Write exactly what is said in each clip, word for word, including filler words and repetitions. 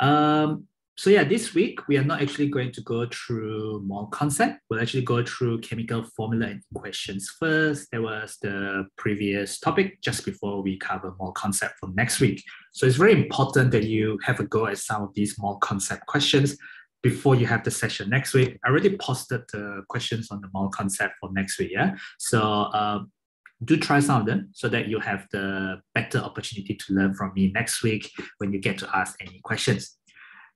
Um, so yeah, this week, we are not actually going to go through more concept. We'll actually go through chemical formula and equations first. That was the previous topic just before we cover more concept for next week. So it's very important that you have a go at some of these more concept questions before you have the session next week. I already posted the questions on the mole concept for next week, yeah? So uh, do try some of them so that you have the better opportunity to learn from me next week when you get to ask any questions.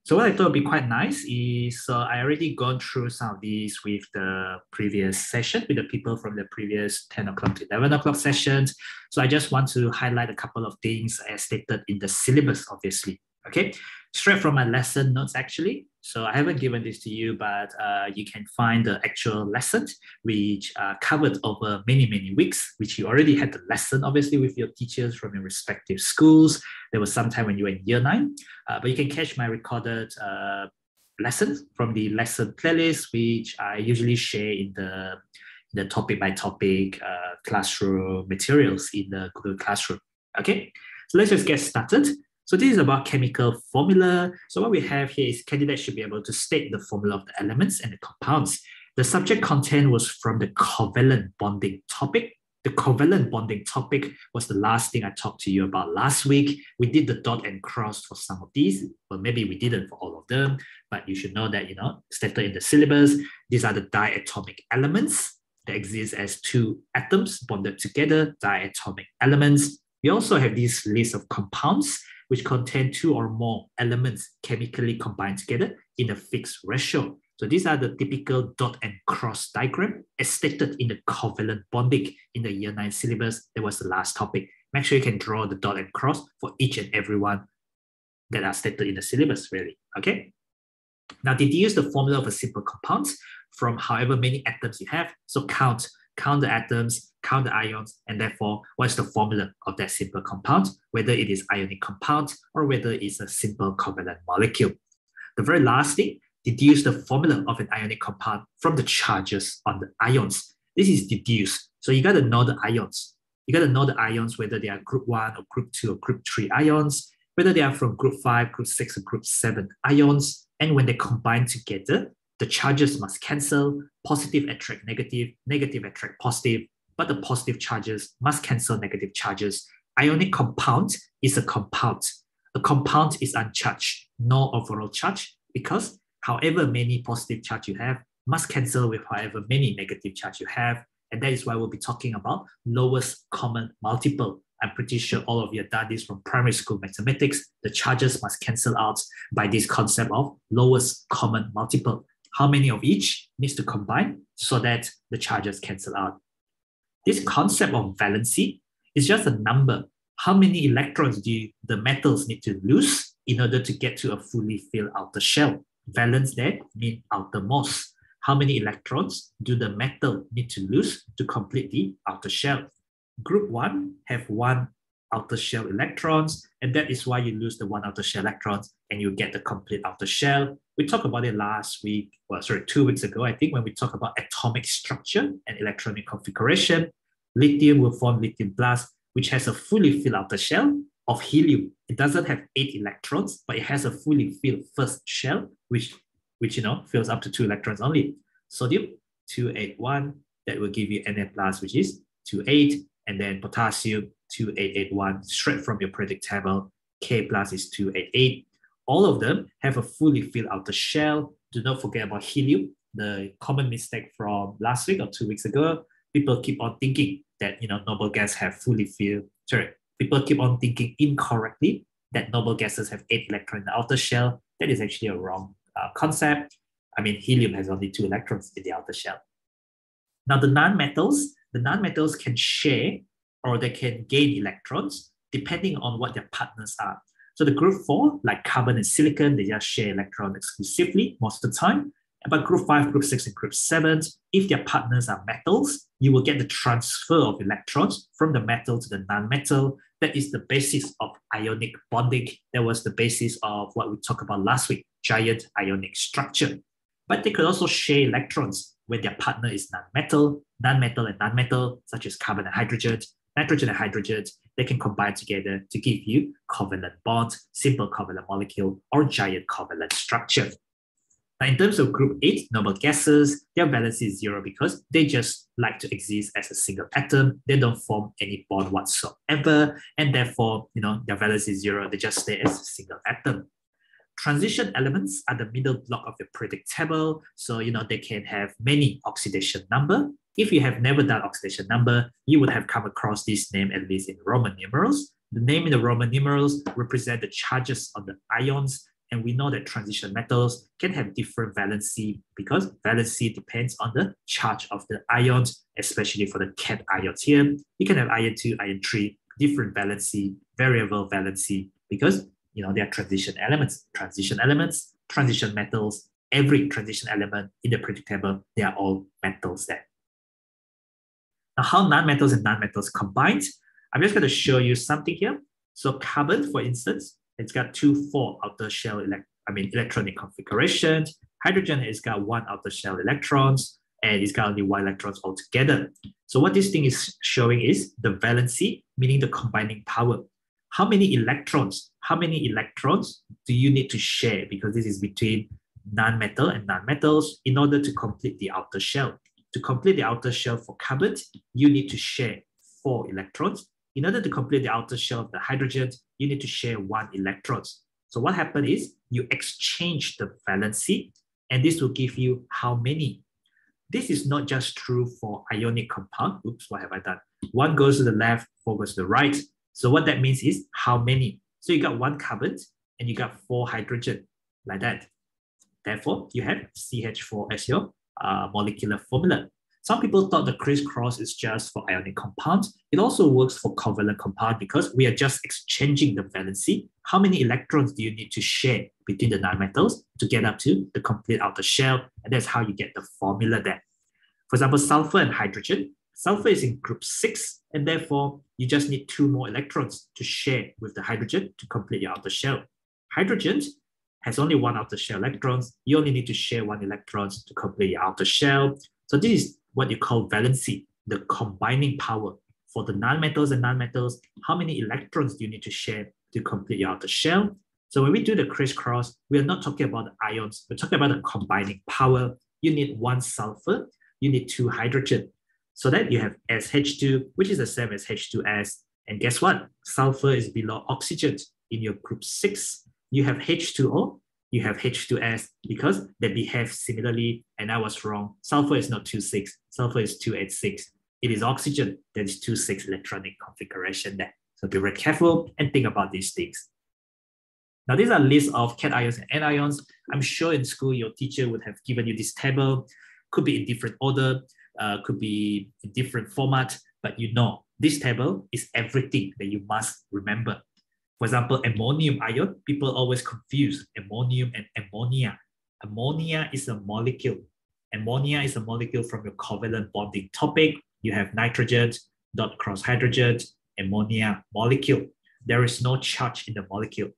So what I thought would be quite nice is uh, I already gone through some of these with the previous session, with the people from the previous ten o'clock to eleven o'clock sessions. So I just want to highlight a couple of things as stated in the syllabus, obviously, okay? Straight from my lesson notes, actually. So I haven't given this to you, but uh, you can find the actual lesson, which uh, covered over many, many weeks, which you already had the lesson, obviously, with your teachers from your respective schools. There was some time when you were in year nine, uh, but you can catch my recorded uh, lessons from the lesson playlist, which I usually share in the, the topic by topic uh, classroom materials in the Google Classroom. Okay, so let's just get started. So this is about chemical formula. So what we have here is candidates should be able to state the formula of the elements and the compounds. The subject content was from the covalent bonding topic. The covalent bonding topic was the last thing I talked to you about last week. We did the dot and cross for some of these, but maybe we didn't for all of them, but you should know that, you know, stated in the syllabus, these are the diatomic elements that exist as two atoms bonded together, diatomic elements. We also have this list of compounds which contain two or more elements chemically combined together in a fixed ratio. So these are the typical dot and cross diagram as stated in the covalent bonding in the year nine syllabus. That was the last topic. Make sure you can draw the dot and cross for each and every one that are stated in the syllabus, really, okay? Now, deduce the formula of a simple compound from however many atoms you have. So count, count the atoms, count the ions, and therefore, what's the formula of that simple compound, whether it is ionic compound or whether it's a simple covalent molecule. The very last thing, deduce the formula of an ionic compound from the charges on the ions. This is deduced. So you got to know the ions. You got to know the ions, whether they are group one or group two or group three ions, whether they are from group five, group six, or group seven ions. And when they combine together, the charges must cancel. Positive attract negative, negative attract positive, but the positive charges must cancel negative charges. Ionic compound is a compound. A compound is uncharged, no overall charge, because however many positive charge you have must cancel with however many negative charge you have. And that is why we'll be talking about lowest common multiple. I'm pretty sure all of you have done this from primary school mathematics. The charges must cancel out by this concept of lowest common multiple. How many of each needs to combine so that the charges cancel out. This concept of valency is just a number. How many electrons do you, the metals need to lose in order to get to a fully filled outer shell? Valence there means outermost. How many electrons do the metal need to lose to complete the outer shell? Group one have one outer shell electrons, and that is why you lose the one outer shell electrons and you get the complete outer shell. We talked about it last week, well, sorry, two weeks ago, I think, when we talk about atomic structure and electronic configuration. Lithium will form lithium plus, which has a fully filled outer shell of helium. It doesn't have eight electrons, but it has a fully filled first shell, which, which you know, fills up to two electrons only. Sodium, two eight one, that will give you Na plus, which is two eight, and then potassium, two eight eight one, straight from your periodic table. K plus is two eight eight. All of them have a fully filled outer shell. Do not forget about helium, the common mistake from last week or two weeks ago. People keep on thinking that, you know, noble gas have fully filled, sorry, people keep on thinking incorrectly that noble gases have eight electrons in the outer shell. That is actually a wrong uh, concept. I mean, helium has only two electrons in the outer shell. Now the non-metals, the non-metals can share or they can gain electrons depending on what their partners are. So the group four, like carbon and silicon, they just share electrons exclusively most of the time. But group five, group six, and group seven, if their partners are metals, you will get the transfer of electrons from the metal to the non-metal. That is the basis of ionic bonding. That was the basis of what we talked about last week, giant ionic structure. But they could also share electrons when their partner is non-metal, non-metal and non-metal, such as carbon and hydrogen, nitrogen and hydrogen, they can combine together to give you covalent bonds, simple covalent molecule, or giant covalent structure. Now, in terms of group eight, noble gases, their valence is zero because they just like to exist as a single atom. They don't form any bond whatsoever, and therefore, you know, their valence is zero. They just stay as a single atom. Transition elements are the middle block of the periodic table. So, you know, they can have many oxidation number. If you have never done oxidation number, you would have come across this name, at least in Roman numerals. The name in the Roman numerals represent the charges on the ions. And we know that transition metals can have different valency because valency depends on the charge of the ions, especially for the cations here. You can have ion two, ion three, different valency, variable valency, because you know, they are transition elements, transition elements, transition metals. Every transition element in the periodic table, they are all metals there. Now, how nonmetals and nonmetals combined? I'm just going to show you something here. So carbon, for instance, it's got two, four outer shell, elect I mean, electronic configurations. Hydrogen has got one outer shell electrons, and it's got only one electrons altogether. So what this thing is showing is the valency, meaning the combining power. How many electrons, how many electrons do you need to share? Because this is between non-metal and non-metals in order to complete the outer shell. To complete the outer shell for carbon, you need to share four electrons. In order to complete the outer shell of the hydrogen, you need to share one electron. So what happened is you exchange the valency, and this will give you how many. This is not just true for ionic compound. Oops, what have I done? One goes to the left, four goes to the right. So what that means is how many. So you got one carbon and you got four hydrogen, like that. Therefore, you have C H four as your uh, molecular formula. Some people thought the crisscross is just for ionic compounds. It also works for covalent compound because we are just exchanging the valency. How many electrons do you need to share between the nonmetals to get up to the complete outer shell? And that's how you get the formula there. For example, sulfur and hydrogen. Sulfur is in group six, and therefore you just need two more electrons to share with the hydrogen to complete your outer shell. Hydrogen has only one outer shell electrons. You only need to share one electron to complete your outer shell. So this is what you call valency, the combining power. For the nonmetals and nonmetals, how many electrons do you need to share to complete your outer shell? So when we do the crisscross, we are not talking about the ions. We're talking about the combining power. You need one sulfur. You need two hydrogen. So that you have S H two, which is the same as H two S. And guess what? Sulfur is below oxygen in your group six. You have H two O, you have H two S because they behave similarly. And I was wrong. Sulfur is not two six, sulfur is two eight six. It is oxygen that is two six electronic configuration there. So be very careful and think about these things. Now, these are lists of cations and anions. I'm sure in school your teacher would have given you this table. Could be in different order. Uh, could be in different format, but you know, this table is everything that you must remember. For example, ammonium ion, people always confuse ammonium and ammonia. Ammonia is a molecule. Ammonia is a molecule from your covalent bonding topic. You have nitrogen, dot cross hydrogen, ammonia molecule. There is no charge in the molecule.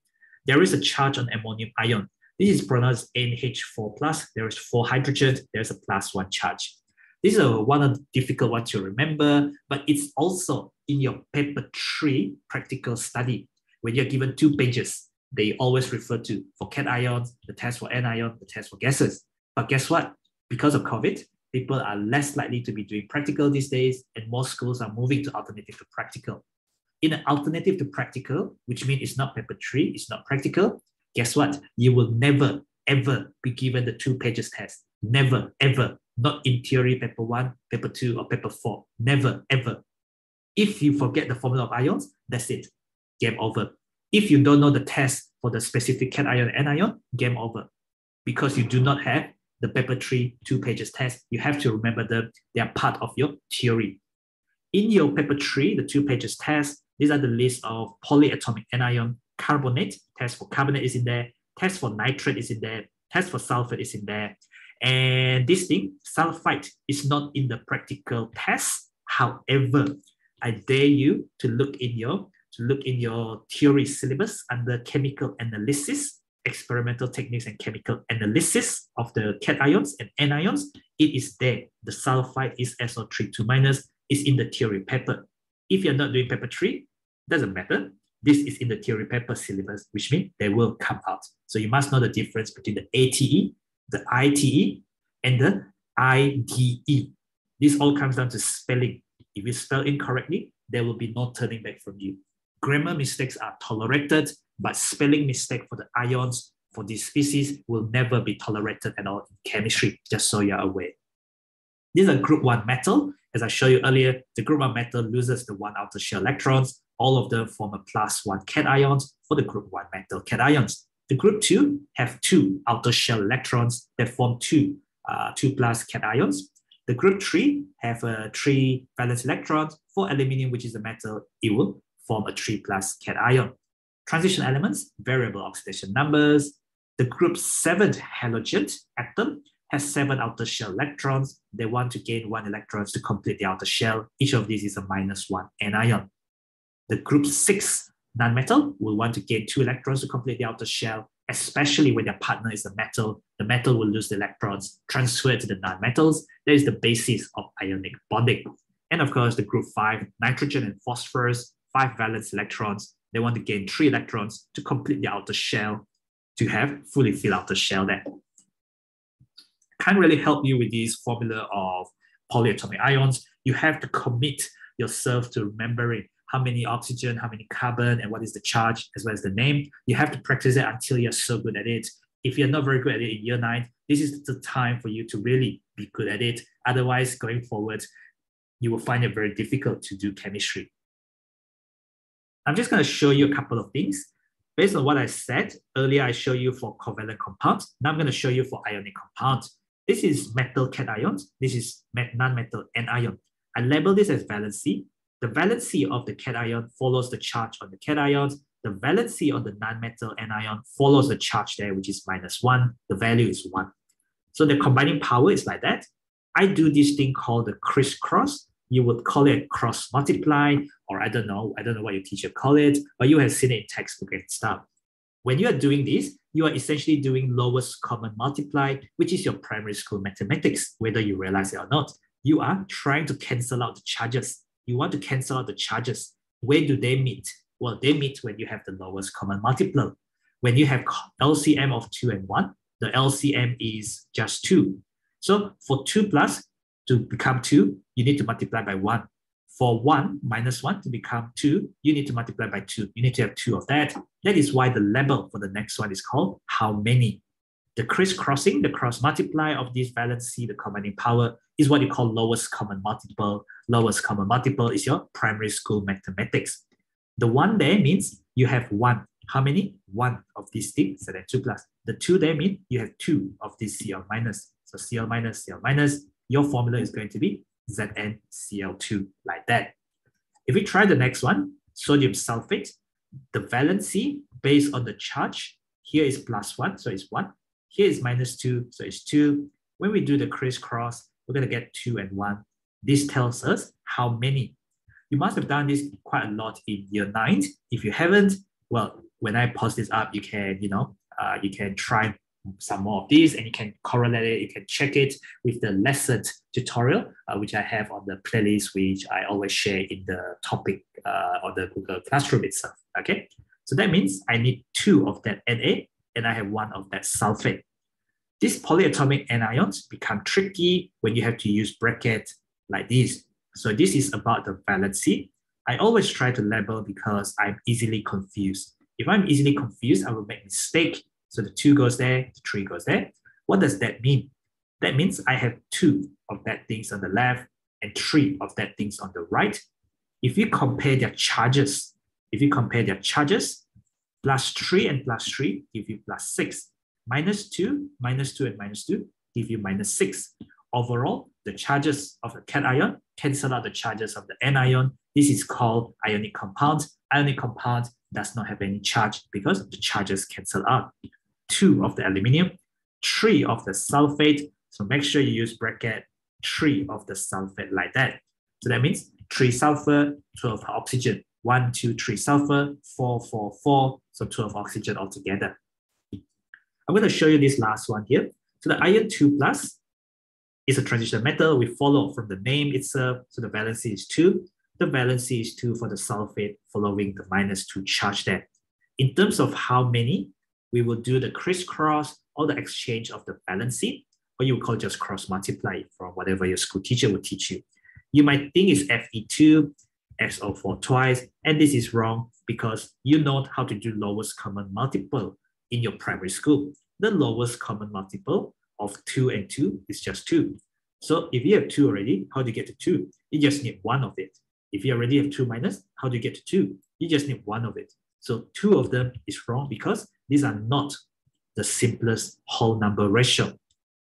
There is a charge on ammonium ion. This is pronounced N H four plus. There is four hydrogen. There's a plus one charge. This is one of the difficult ones to remember, but it's also in your paper three practical study. When you're given two pages, they always refer to for cations, the test for anion, the test for gases. But guess what? Because of COVID, people are less likely to be doing practical these days, and most schools are moving to alternative to practical. In an alternative to practical, which means it's not paper three, it's not practical, guess what? You will never, ever be given the two pages test. Never, ever. Not in theory, paper one, paper two, or paper four. Never, ever. If you forget the formula of ions, that's it. Game over. If you don't know the test for the specific cation and anion, game over. Because you do not have the paper three, two pages test, you have to remember them. They are part of your theory. In your paper three, the two pages test, these are the list of polyatomic anion, carbonate, test for carbonate is in there, test for nitrate is in there, test for sulfate is in there. And this thing, sulfite, is not in the practical test. However, I dare you to look in your, to look in your theory syllabus under chemical analysis, experimental techniques and chemical analysis of the cations and anions. It is there. The sulfite is S O three two minus, is in the theory paper. If you're not doing paper three, Doesn't matter. This is in the theory paper syllabus, which means they will come out. So you must know the difference between the A T E, the I T E, and the I D E. This all comes down to spelling. If you spell incorrectly, there will be no turning back from you. Grammar mistakes are tolerated, but spelling mistake for the ions for this species will never be tolerated at all in chemistry, just so you're aware. These are group one metal. As I showed you earlier, the group one metal loses the one outer shell electrons. All of them form a plus one cations for the group one metal cations. The group two have two outer shell electrons that form two, uh, two plus cations. The group three have a three valence electrons. For aluminium, which is a metal, it will form a three plus cation. Transition elements, variable oxidation numbers. The group seven halogen atom has seven outer shell electrons. They want to gain one electron to complete the outer shell. Each of these is a minus one anion. The group six nonmetal will want to gain two electrons to complete the outer shell, especially when their partner is a metal. The metal will lose the electrons transferred to the nonmetals. That is the basis of ionic bonding. And of course, the group five, nitrogen and phosphorus, five valence electrons. They want to gain three electrons to complete the outer shell, to have fully filled out the shell there. Can't really help you with this formula of polyatomic ions. You have to commit yourself to remembering how many oxygen, how many carbon, and what is the charge, as well as the name. You have to practice it until you're so good at it. If you're not very good at it in year nine, this is the time for you to really be good at it. Otherwise, going forward, you will find it very difficult to do chemistry. I'm just going to show you a couple of things. Based on what I said earlier, I showed you for covalent compounds. Now I'm going to show you for ionic compounds. This is metal cations. This is non-metal anion. I label this as valency. The valency of the cation follows the charge on the cations. The valency on the non-metal anion follows the charge there, which is minus one. The value is one. So the combining power is like that. I do this thing called the crisscross. You would call it cross multiply, or I don't know, I don't know what your teacher call it, but you have seen it in textbook and stuff. When you are doing this, you are essentially doing lowest common multiply, which is your primary school mathematics, whether you realize it or not. You are trying to cancel out the charges. You want to cancel out the charges. Where do they meet? Well, they meet when you have the lowest common multiple. When you have L C M of two and one, the L C M is just two. So for two plus, to become two, you need to multiply by one. For one minus one to become two, you need to multiply by two. You need to have two of that. That is why the label for the next one is called how many. The crisscrossing, the cross multiply of this valency, the combining power, is what you call lowest common multiple. Lowest common multiple is your primary school mathematics. The one there means you have one. How many? One of these things, so that two plus. The two there means you have two of this Cl minus. So Cl minus, Cl minus. Your formula is going to be Z N C l two, like that. If we try the next one, sodium sulfate, the valency based on the charge, here is plus one, so it's one. Here is minus two, so it's two. When we do the crisscross, we're going to get two and one. This tells us how many. You must have done this quite a lot in year nine. If you haven't, well, when I post this up, you can, you know, uh, you can try some more of these, and you can correlate it, you can check it with the lesson tutorial, uh, which I have on the playlist, which I always share in the topic uh, or the Google Classroom itself, okay? So that means I need two of that Na, and I have one of that sulfate. These polyatomic anions become tricky when you have to use brackets like this. So this is about the valency. I always try to label because I'm easily confused. If I'm easily confused, I will make a mistake. So the two goes there, the three goes there. What does that mean? That means I have two of that things on the left and three of that things on the right. If you compare their charges, if you compare their charges, plus three and plus three give you plus six. Minus two, minus two and minus two give you minus six. Overall, the charges of the cation cancel out the charges of the anion. This is called ionic compound. Ionic compound does not have any charge because the charges cancel out. Two of the aluminium, three of the sulfate. So make sure you use bracket, three of the sulfate like that. So that means three sulfur, twelve oxygen. One, two, three sulfur, four, four, four. So twelve oxygen altogether. I'm going to show you this last one here. So the iron two plus is a transition metal. We follow from the name itself. So the valency is two. the valence C H two for the sulfate following the minus two charge there. In terms of how many, we will do the crisscross or the exchange of the balancing, or you would call just cross multiply from whatever your school teacher would teach you. You might think it's F E two, X O four twice, and this is wrong because you know how to do lowest common multiple in your primary school. The lowest common multiple of two and two is just two. So if you have two already, how do you get to two? You just need one of it. If you already have two minus, how do you get to two? You just need one of it. So two of them is wrong because these are not the simplest whole number ratio.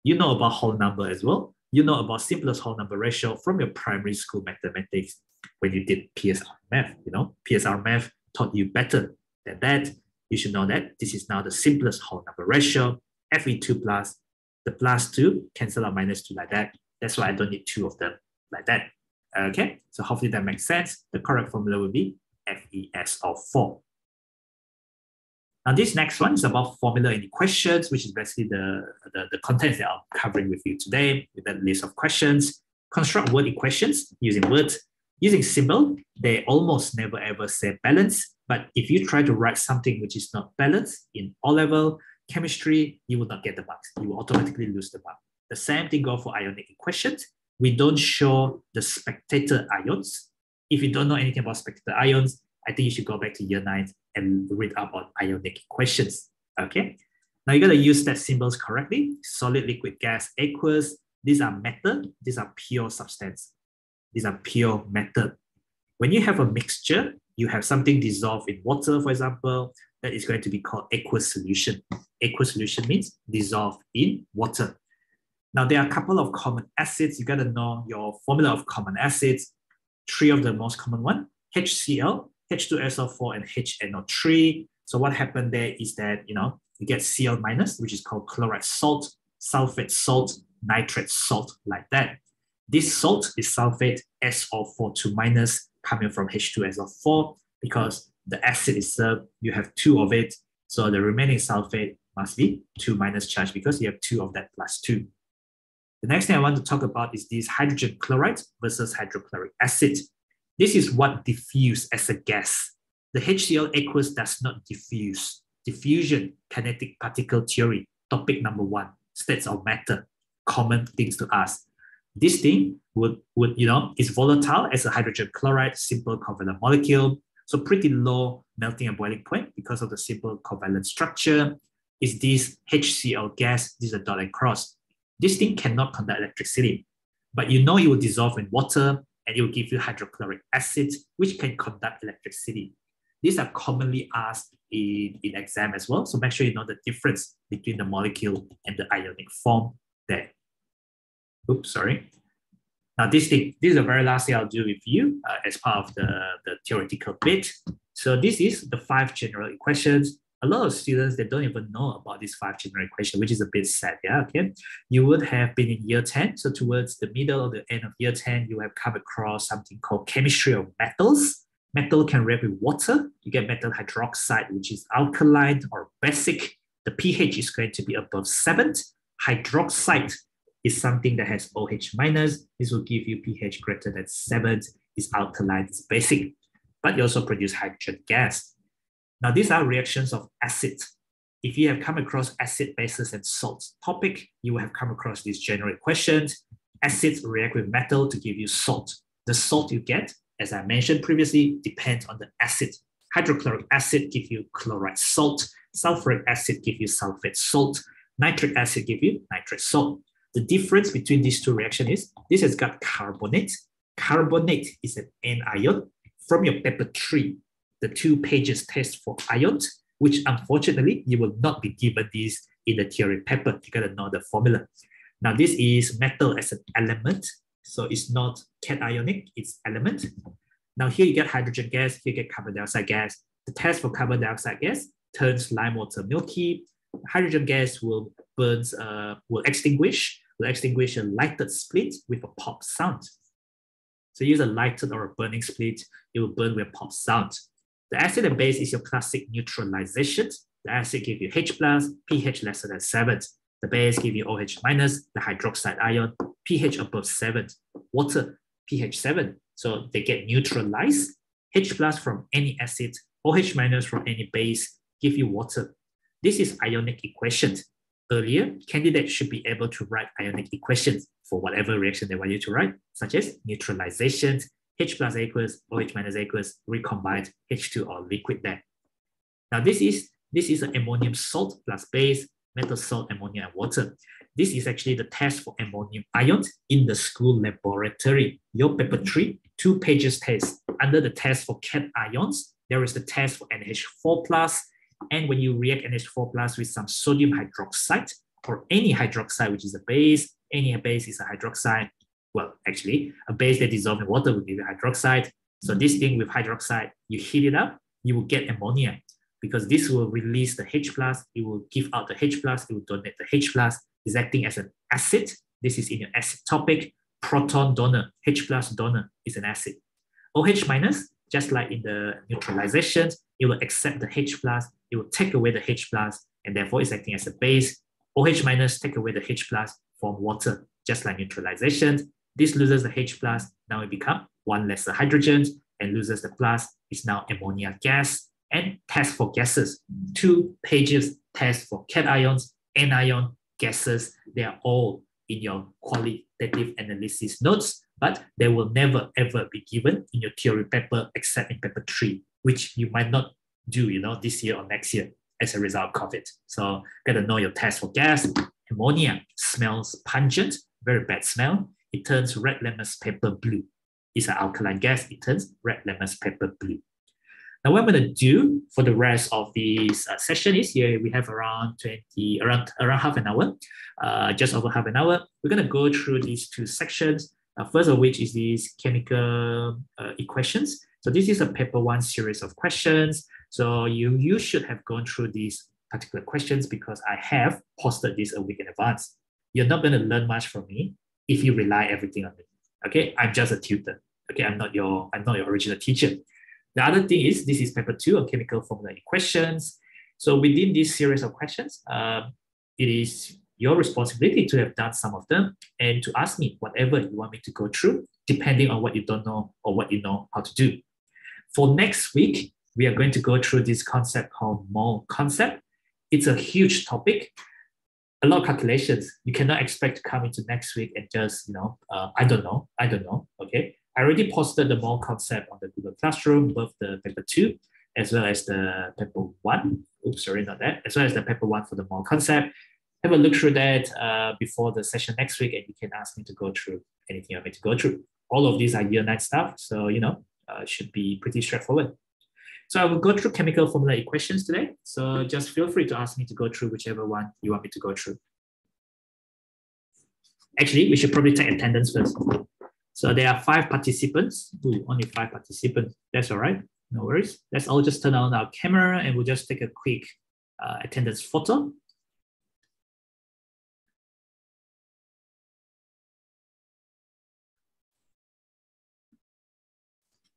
You know about whole number as well. You know about simplest whole number ratio from your primary school mathematics when you did P S R math. You know, P S R math taught you better than that. You should know that this is now the simplest whole number ratio. F E two plus, the plus two, cancel out minus two like that. That's why I don't need two of them like that. Okay, so hopefully that makes sense. The correct formula would be F E S O four. Now, this next one is about formula and equations, which is basically the, the, the contents that I'm covering with you today, with that list of questions. Construct word equations using words. Using symbol, they almost never ever say balance, but if you try to write something which is not balanced in O level chemistry, you will not get the marks. You will automatically lose the mark. The same thing goes for ionic equations. We don't show the spectator ions. If you don't know anything about spectator ions, I think you should go back to year nine and read up on ionic equations, okay? Now you gotta use that symbols correctly. Solid, liquid, gas, aqueous. These are matter, these are pure substance. These are pure matter. When you have a mixture, you have something dissolved in water, for example, that is going to be called aqueous solution. Aqueous solution means dissolved in water. Now there are a couple of common acids. You gotta know your formula of common acids. Three of the most common one, HCl, H two S O four, and H N O three. So what happened there is that, you know, you get Cl minus, which is called chloride salt, sulfate salt, nitrate salt, like that. This salt is sulfate, S O four two minus, coming from H two S O four, because the acid is served, you have two of it. So the remaining sulfate must be two minus charge because you have two of that plus two. The next thing I want to talk about is these hydrogen chlorides versus hydrochloric acid. This is what diffuse as a gas. The HCl aqueous does not diffuse. Diffusion, kinetic particle theory, topic number one, states of matter, common things to us. This thing would, would you know, is volatile as a hydrogen chloride, simple covalent molecule. So pretty low melting and boiling point because of the simple covalent structure. Is this HCl gas? This is a dot and cross. This thing cannot conduct electricity, but you know it will dissolve in water, and it will give you hydrochloric acid, which can conduct electricity. These are commonly asked in, in exam as well, so make sure you know the difference between the molecule and the ionic form there. Oops, sorry. Now this thing, this is the very last thing I'll do with you uh, as part of the, the theoretical bit. So this is the five general equations. A lot of students, they don't even know about this five general equation, which is a bit sad, yeah, okay? You would have been in year ten, so towards the middle or the end of year ten, you have come across something called chemistry of metals. Metal can react with water. You get metal hydroxide, which is alkaline or basic. The pH is going to be above seven. Hydroxide is something that has OH minus. This will give you pH greater than seven. It's alkaline, it's basic. But you also produce hydrogen gas. Now, these are reactions of acid. If you have come across acid, bases, and salts topic, you will have come across these general equations. Acids react with metal to give you salt. The salt you get, as I mentioned previously, depends on the acid. Hydrochloric acid gives you chloride salt. Sulfuric acid gives you sulfate salt. Nitric acid gives you nitrate salt. The difference between these two reactions is this has got carbonate. Carbonate is an anion from your paper three. The two pages test for ions, which unfortunately you will not be given these in the theory paper. You gotta know the formula. Now this is metal as an element. So it's not cationic, it's element. Now here you get hydrogen gas, here you get carbon dioxide gas. The test for carbon dioxide gas turns lime water milky. Hydrogen gas will burns, uh, will extinguish, will extinguish a lighted split with a pop sound. So use a lighted or a burning split, it will burn with a pop sound. The acid and base is your classic neutralization. The acid gives you H plus, pH lesser than seven. The base gives you OH minus, the hydroxide ion, pH above seven. Water, pH seven. So they get neutralized. H plus from any acid or H minus from any base give you water. This is ionic equations. Earlier, candidates should be able to write ionic equations for whatever reaction they want you to write, such as neutralization, H plus aqueous, OH minus aqueous, recombined H two or liquid there. Now this is, this is an ammonium salt plus base, metal salt, ammonia and water. This is actually the test for ammonium ions in the school laboratory. Your paper three, two pages test. Under the test for cation ions, there is the test for N H four plus, and when you react N H four plus with some sodium hydroxide or any hydroxide, which is a base, any base is a hydroxide. Well, actually, a base that dissolves in water will give you hydroxide. So this thing with hydroxide, you heat it up, you will get ammonia because this will release the H plus, it will give out the H plus, it will donate the H plus, is acting as an acid. This is in your acetopic proton donor, H plus donor is an acid. OH-, just like in the neutralization, it will accept the H plus, it will take away the H plus, and therefore it's acting as a base. OH- take away the H plus from water, just like neutralization. This loses the H plus, now it becomes one lesser hydrogen, and loses the plus, it's now ammonia gas. And test for gases, two pages test for cations, anion, gases, they are all in your qualitative analysis notes, but they will never ever be given in your theory paper except in paper three, which you might not do, you know, this year or next year as a result of COVID. So gotta know your test for gas. Ammonia smells pungent, very bad smell. It turns red lemons pepper blue. It's an alkaline gas, it turns red lemons pepper blue. Now what I'm gonna do for the rest of this uh, session is here, we have around twenty, around, around half an hour, uh, just over half an hour. We're gonna go through these two sections. Uh, first of which is these chemical uh, equations. So this is a paper one series of questions. So you, you should have gone through these particular questions because I have posted this a week in advance. You're not gonna learn much from me if you rely everything on me, okay? I'm just a tutor, okay? I'm not your, I'm not your original teacher. The other thing is, this is paper two on chemical formula equations. So within this series of questions, um, it is your responsibility to have done some of them and to ask me whatever you want me to go through, depending on what you don't know or what you know how to do. For next week, we are going to go through this concept called mole concept. It's a huge topic, a lot of calculations. You cannot expect to come into next week and just, you know, uh, I don't know, I don't know, okay? I already posted the mole concept on the Google Classroom, both the paper two, as well as the paper one. Oops, sorry, not that. As well as the paper one for the mole concept. Have a look through that uh, before the session next week, and you can ask me to go through anything you want me to go through. All of these are year nine stuff, so you know, uh, should be pretty straightforward. So I will go through chemical formula equations today. So just feel free to ask me to go through whichever one you want me to go through. Actually, we should probably take attendance first. So there are five participants. Ooh, only five participants. That's all right. No worries. Let's all just turn on our camera and we'll just take a quick uh, attendance photo.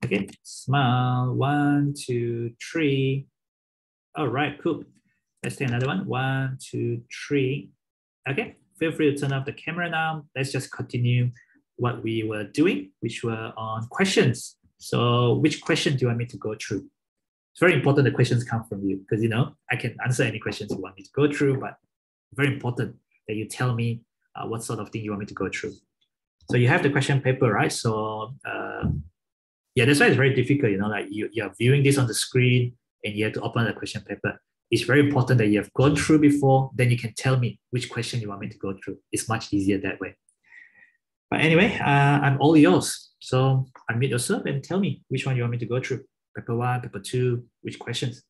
Okay, smile. One, two, three. All right, cool. Let's take another one. One, two, three. Okay, feel free to turn off the camera now. Let's just continue what we were doing, which were on questions. So which question do you want me to go through? It's very important the questions come from you because, you know, I can answer any questions you want me to go through, but very important that you tell me uh, what sort of thing you want me to go through. So you have the question paper, right? So uh, yeah, that's why it's very difficult, you know, like you, you're viewing this on the screen and you have to open the question paper. It's very important that you have gone through before, then you can tell me which question you want me to go through. It's much easier that way. But anyway, uh, I'm all yours. So unmute yourself and tell me which one you want me to go through. Paper one, paper two, which questions?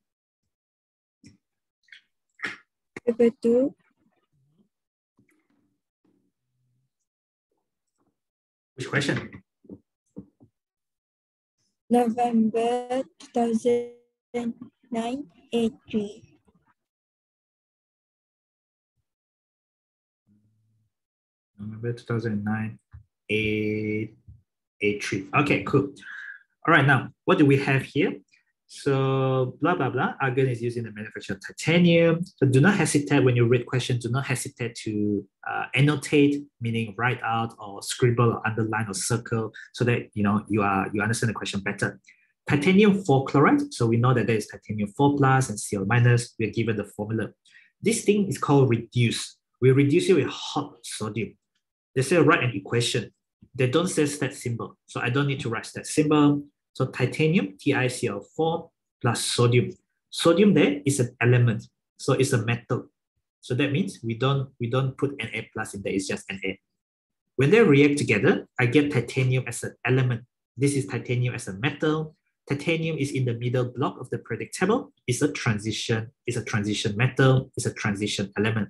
Paper two. Which question? November two thousand nine, A three. November two thousand nine. A, A three. Okay, cool. All right, now, what do we have here? So blah, blah, blah. Argon is used in the manufacture of titanium. So do not hesitate when you read questions, do not hesitate to uh, annotate, meaning write out or scribble or underline or circle so that you know you are you understand the question better. Titanium four chloride. So we know that there is titanium four plus and Cl minus. We are given the formula. This thing is called reduce. We reduce it with hot sodium. They say write an equation. They don't say stat symbol. So I don't need to write stat symbol. So titanium, T I C L four, plus sodium. Sodium there is an element, so it's a metal. So that means we don't, we don't put an A plus in there, it's just an A. When they react together, I get titanium as an element. This is titanium as a metal. Titanium is in the middle block of the periodic table. It's a transition, it's a transition metal, it's a transition element.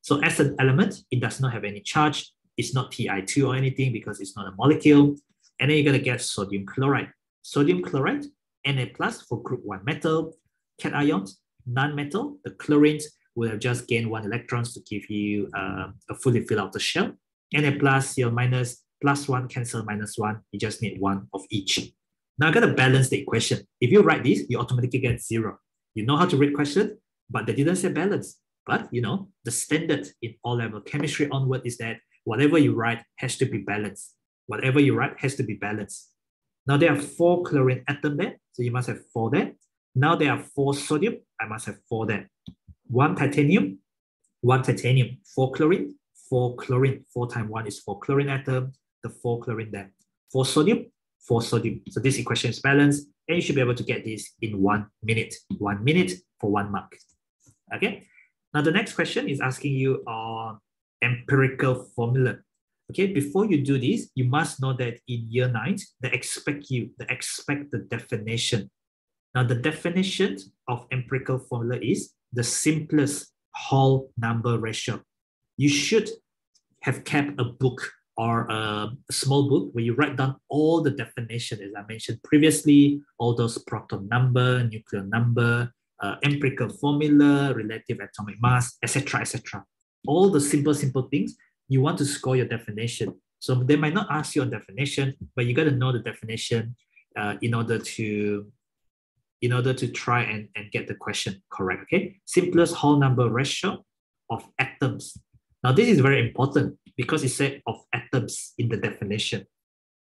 So as an element, it does not have any charge. It's not T I two or anything because it's not a molecule. And then you're gonna get sodium chloride. Sodium chloride, Na plus for group one metal. Cations, non-metal, the chlorines will have just gained one electron to give you uh, a fully filled outer shell. Na plus, Cl minus, plus one, cancel minus one. You just need one of each. Now I've got to balance the equation. If you write this, you automatically get zero. You know how to read question, but they didn't say balance. But you know, the standard in all level chemistry onward is that whatever you write has to be balanced. Whatever you write has to be balanced. Now there are four chlorine atoms there, so you must have four there. Now there are four sodium, I must have four there. One titanium, one titanium, four chlorine, four chlorine. Four times one is four chlorine atom, the four chlorine there. Four sodium, four sodium. So this equation is balanced, and you should be able to get this in one minute. One minute for one mark. Okay. Now the next question is asking you on empirical formula. Okay, before you do this, you must know that in year nine, they expect you, they expect the definition. Now, the definition of empirical formula is the simplest whole number ratio. You should have kept a book or a small book where you write down all the definition, as I mentioned previously, all those proton number, nuclear number, uh, empirical formula, relative atomic mass, et cetera, et cetera. All the simple, simple things. You want to score your definition. So they might not ask you on definition, but you got to know the definition uh, in order to in order to try and, and get the question correct, okay? Simplest whole number ratio of atoms. Now this is very important because it said of atoms in the definition.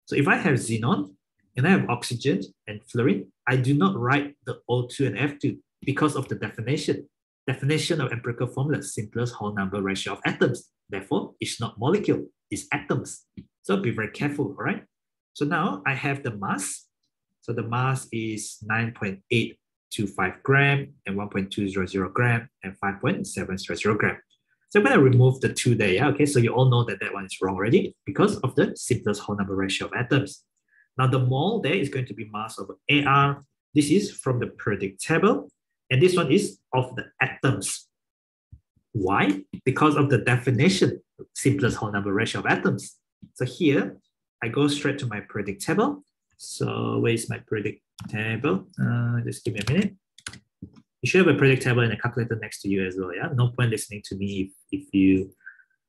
So if I have xenon and I have oxygen and fluorine, I do not write the O two and F two because of the definition. Definition of empirical formula, simplest whole number ratio of atoms. Therefore, it's not molecule, it's atoms. So be very careful, all right? So now I have the mass. So the mass is nine point eight two five gram and one point two zero zero gram and five point seven zero zero gram. So I'm gonna remove the two there, yeah? Okay, so you all know that that one is wrong already because of the simplest whole number ratio of atoms. Now the mole there is going to be mass over A R. This is from the periodic table. And this one is of the atoms. Why? Because of the definition, simplest whole number ratio of atoms. So here, I go straight to my periodic table. So where is my periodic table? Uh, just give me a minute. You should have a periodic table and a calculator next to you as well, yeah? No point listening to me if, if you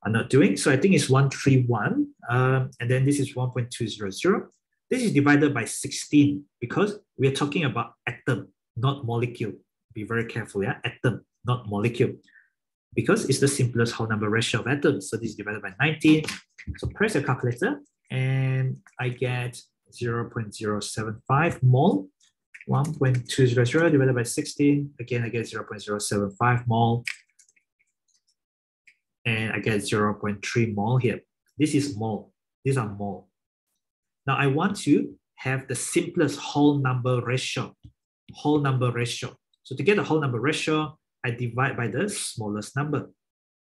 are not doing. So I think it's one thirty-one, um, and then this is one point two zero zero. This is divided by sixteen because we are talking about atom, not molecule. Be very careful, yeah? Atom, not molecule. Because it's the simplest whole number ratio of atoms. So this is divided by nineteen. So press your calculator and I get zero point zero seven five mole. one point two zero zero divided by sixteen. Again, I get zero point zero seven five mole. And I get zero point three mole here. This is mole. These are mole. Now I want to have the simplest whole number ratio. Whole number ratio. So to get the whole number ratio, I divide by the smallest number.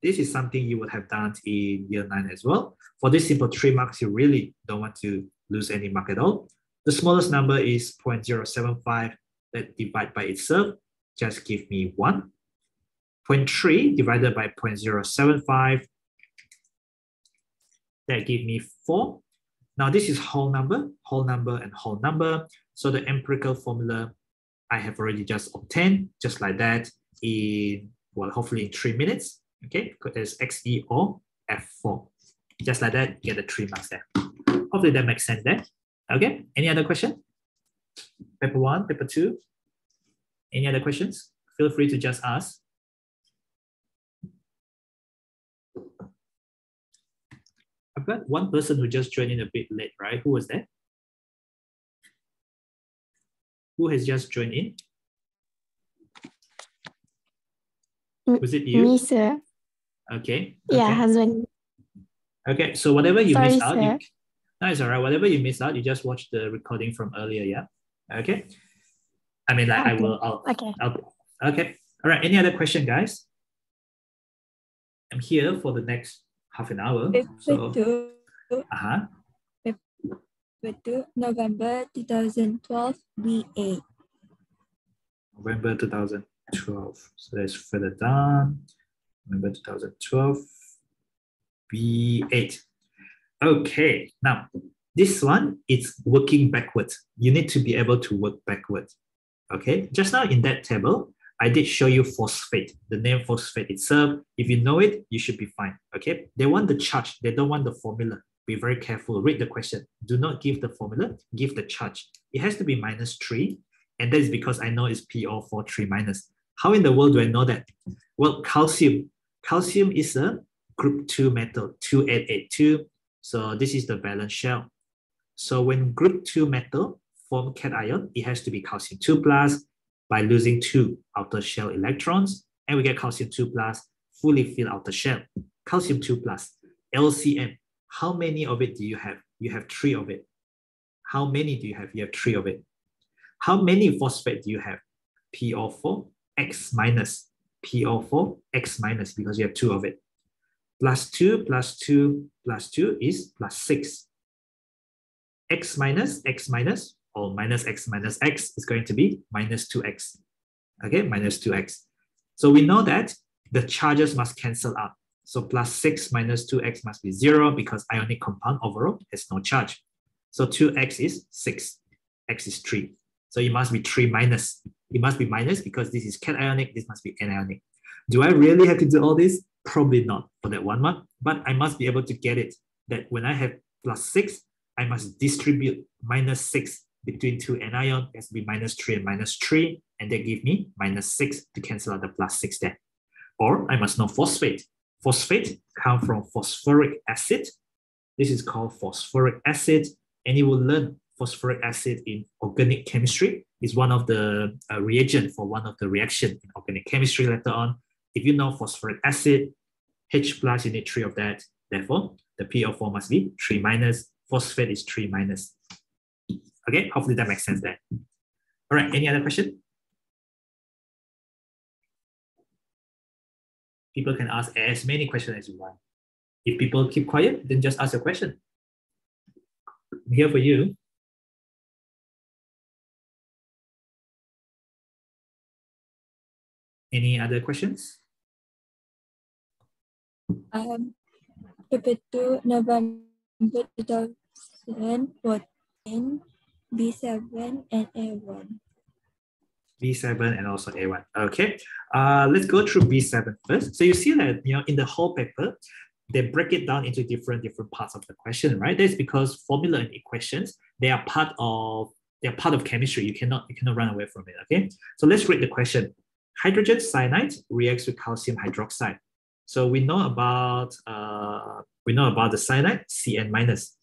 This is something you would have done in year nine as well. For this simple three marks, you really don't want to lose any mark at all. The smallest number is zero point zero seven five that divide by itself. Just give me one. zero point three divided by zero point zero seven five. That give me four. Now this is whole number, whole number, and whole number. So the empirical formula I have already just obtained, just like that, in, well, hopefully in three minutes, okay? Because there's X E or F four. Just like that, get the three marks there. Hopefully that makes sense there. Okay, any other question? Paper one, paper two, Any other questions? Feel free to just ask. I've got one person who just joined in a bit late, right? Who was that? Who has just joined in? Was it you? Me, sir. Okay. Yeah, okay. Husband. Okay, so whatever you Sorry, missed out, you, no, it's all right. Whatever you missed out, you just watch the recording from earlier, yeah? Okay. I mean, like, okay. I will, I'll, okay. I'll, okay. All right, any other question, guys? I'm here for the next half an hour. So, uh-huh. November two thousand twelve, B A. November two thousand twelve. So that's further down. November twenty twelve, B eight. Okay, now this one, it's working backwards. You need to be able to work backwards. Okay, just now in that table, I did show you phosphate, the name phosphate itself. If you know it, you should be fine. Okay, they want the charge, they don't want the formula. Be very careful, read the question. Do not give the formula, give the charge. It has to be minus three, and that is because I know it's P O four three minus. How in the world do I know that? Well, calcium. Calcium is a group two metal, two eight eight two. So this is the valence shell. So when group two metal form cation, it has to be calcium two plus by losing two outer shell electrons. And we get calcium two plus, fully filled outer shell. Calcium two plus, L C M. How many of it do you have? You have three of it. How many do you have? You have three of it. How many phosphate do you have? P O four. X minus, P O four, X minus, because you have two of it. Plus two, plus two, plus two is plus six. X minus, X minus, or minus X minus X is going to be minus two X. Okay, minus two X. So we know that the charges must cancel out. So plus six minus two X must be zero because ionic compound overall has no charge. So two X is six, X is three. So it must be three minus. It must be minus because this is cationic, this must be anionic. Do I really have to do all this? Probably not for that one mark, but I must be able to get it that when I have plus six, I must distribute minus six between two anions. It has to be minus three and minus three, and they give me minus six to cancel out the plus six there. Or I must know phosphate. Phosphate comes from phosphoric acid. This is called phosphoric acid, and you will learn phosphoric acid in organic chemistry. Is one of the uh, reagent for one of the reaction in organic chemistry later on. If you know phosphoric acid, H plus, you need three of that. Therefore, the P O four must be three minus. Phosphate is three minus. Okay, hopefully that makes sense there. All right, any other question? People can ask as many questions as you want. If people keep quiet, then just ask your question. I'm here for you. Any other questions? Um, two November twenty fourteen, B seven and A one. B seven and also A one. Okay. Uh, let's go through B seven first. So you see that, you know, in the whole paper, they break it down into different different parts of the question, right? That's because formula and equations, they are part of they are part of chemistry. You cannot you cannot run away from it. Okay. So let's read the question. Hydrogen cyanide reacts with calcium hydroxide. So we know about uh, we know about the cyanide, C N minus.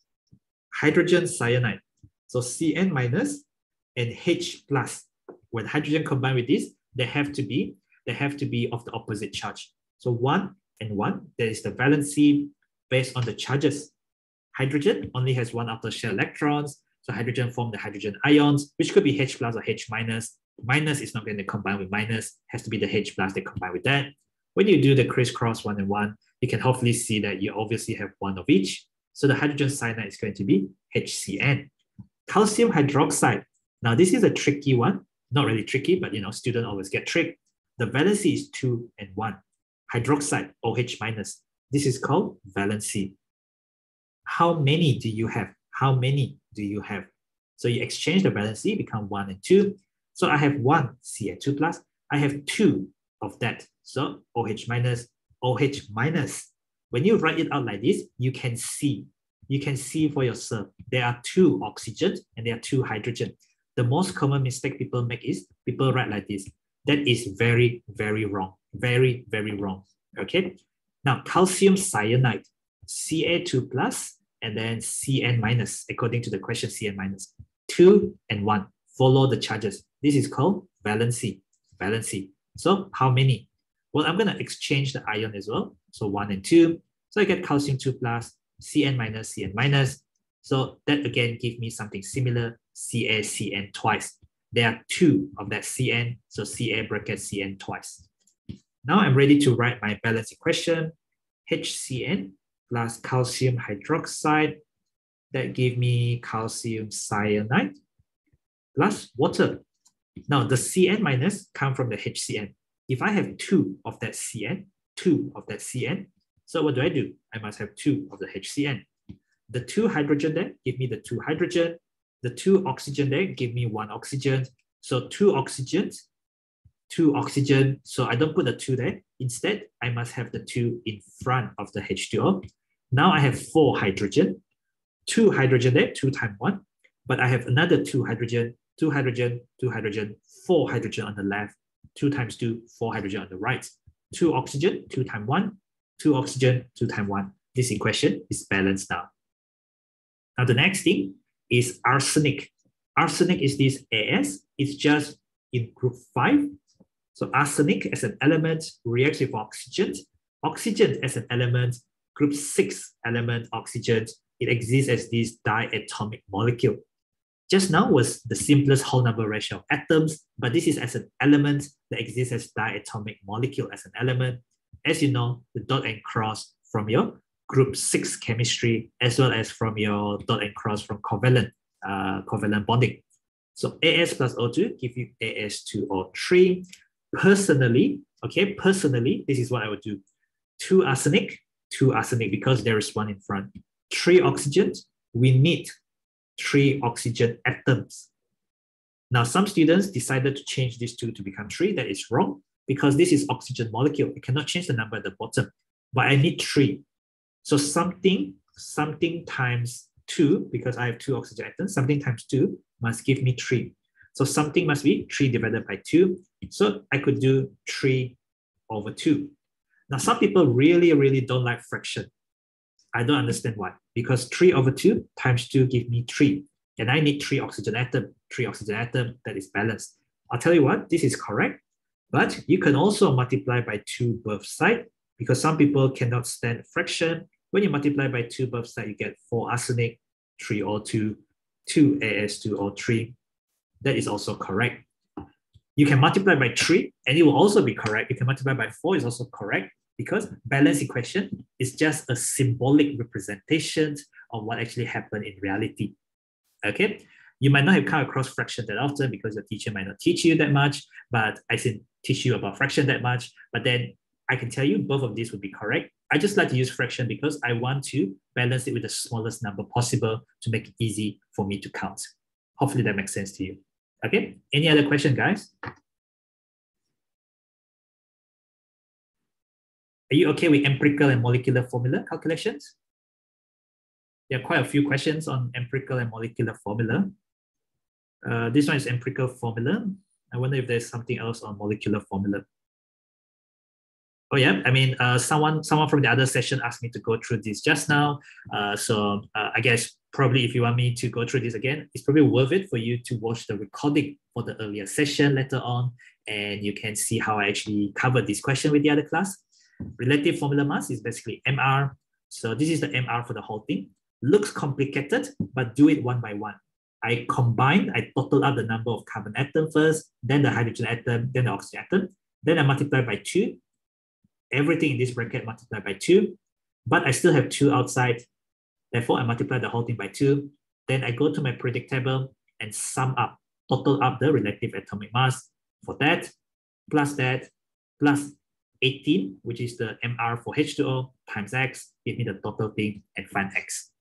Hydrogen cyanide. So C N minus and H plus. When hydrogen combined with this, they have to be, they have to be of the opposite charge. So one and one, there is the valency based on the charges. Hydrogen only has one outer shell electrons. So hydrogen form the hydrogen ions, which could be H plus or H minus. Minus is not going to combine with minus, has to be the H plus that combine with that. When you do the crisscross one and one, you can hopefully see that you obviously have one of each. So the hydrogen cyanide is going to be H C N. Calcium hydroxide. Now this is a tricky one, not really tricky, but you know, students always get tricked. The valency is two and one. Hydroxide, OH minus. This is called valency. How many do you have? How many do you have? So you exchange the valency, become one and two. So I have one C N two plus, I have two of that. So OH minus, OH minus. When you write it out like this, you can see, you can see for yourself, there are two oxygen and there are two hydrogen. The most common mistake people make is people write like this, That is very, very wrong. Very, very wrong. Okay. Now, calcium cyanide, C A two plus and then C N minus, according to the question, C N minus. Two and one. Follow the charges. This is called valency. Valency. So how many? Well, I'm going to exchange the ion as well. So one and two. So I get calcium two plus, C N minus, C N minus. So that again gives me something similar, C A C N twice. There are two of that C N, so C A bracket C N twice. Now I'm ready to write my balance equation. HCN plus calcium hydroxide, that gave me calcium cyanide plus water. Now the C N minus come from the HCN. If I have two of that CN, two of that CN, so what do I do? I must have two of the HCN. The two hydrogen there give me the two hydrogen. The two oxygen there give me one oxygen. So two oxygens, two oxygen. So I don't put the two there. Instead, I must have the two in front of the H two O. Now I have four hydrogen, two hydrogen there, two times one. But I have another two hydrogen, two hydrogen, two hydrogen, four hydrogen on the left, two times two, four hydrogen on the right. Two oxygen, two times one. Two oxygen, two times one. This equation is balanced now. Now the next thing is arsenic. Arsenic is this A S. It's just in group five. So arsenic as an element reacts with oxygen. Oxygen as an element, group six element oxygen. It exists as this diatomic molecule. Just now was the simplest whole number ratio of atoms, but this is as an element that exists as diatomic molecule as an element. As you know, the dot and cross from your group six chemistry, as well as from your dot and cross from covalent, uh, covalent bonding. So A S plus O two give you A S two O three. Personally, okay, personally, this is what I would do. Two arsenic, two arsenic, because there is one in front. Three oxygens, we need three oxygen atoms. Now, some students decided to change these two to become three. That is wrong, because this is oxygen molecule. I cannot change the number at the bottom, but I need three. So something, something times two, because I have two oxygen atoms, something times two must give me three. So something must be three divided by two. So I could do three over two. Now, some people really, really don't like fraction. I don't understand why, because three over two times two give me three. And I need three oxygen atoms, three oxygen atoms, that is balanced. I'll tell you what, this is correct. But you can also multiply by two both sides, because some people cannot stand fraction. When you multiply by two both sides, you get four arsenic, three O two, two A S two O three. That is also correct. You can multiply by three, and it will also be correct. You can multiply by four, is also correct, because balance equation is just a symbolic representation of what actually happened in reality. Okay. You might not have come across fraction that often because your teacher might not teach you that much, but I didn't teach you about fraction that much. But then I can tell you both of these would be correct. I just like to use fraction because I want to balance it with the smallest number possible to make it easy for me to count. Hopefully that makes sense to you. Okay, any other question, guys? Are you okay with empirical and molecular formula calculations? There are quite a few questions on empirical and molecular formula. Uh, this one is empirical formula. I wonder if there's something else on molecular formula. Oh yeah, I mean, uh, someone someone from the other session asked me to go through this just now. Uh, so uh, I guess probably if you want me to go through this again, it's probably worth it for you to watch the recording for the earlier session later on, and you can see how I actually covered this question with the other class. Relative formula mass is basically M R. So this is the M R for the whole thing. Looks complicated, but do it one by one. I combine, I total up the number of carbon atoms first, then the hydrogen atom, then the oxygen atom, then I multiply by two. Everything in this bracket multiplied by two, but I still have two outside. Therefore, I multiply the whole thing by two. Then I go to my periodic table and sum up, total up the relative atomic mass for that, plus that, plus eighteen, which is the M R for H two O times X, give me the total thing and find X.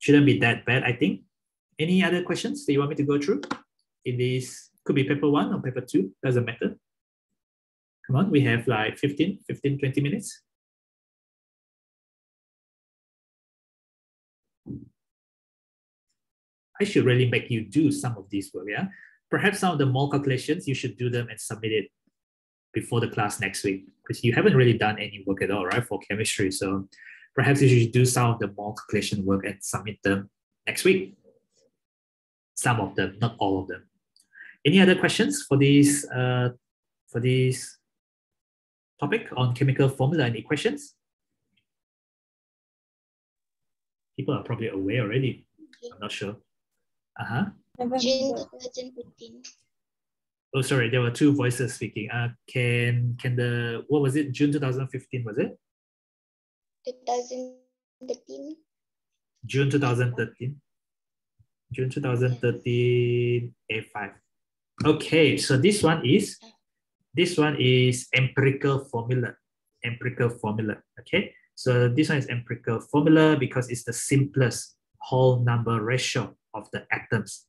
Shouldn't be that bad, I think. Any other questions that you want me to go through? In this, could be paper one or paper two, doesn't matter. Come on, we have like fifteen, fifteen, twenty minutes. I should really make you do some of these work, yeah? Perhaps some of the more calculations, you should do them and submit it before the class next week, because you haven't really done any work at all, right, for chemistry. So perhaps you should do some of the more calculation work and submit them next week. Some of them, not all of them. Any other questions for this, uh, for this topic on chemical formula and equations? People are probably aware already. I'm not sure. Uh-huh. Oh, sorry, there were two voices speaking. Uh, can can the, what was it? June two thousand fifteen, was it? twenty thirteen. June two thousand thirteen. June two thousand thirteen, A five. Okay, so this one is, this one is empirical formula. Empirical formula, okay? So this one is empirical formula because it's the simplest whole number ratio of the atoms.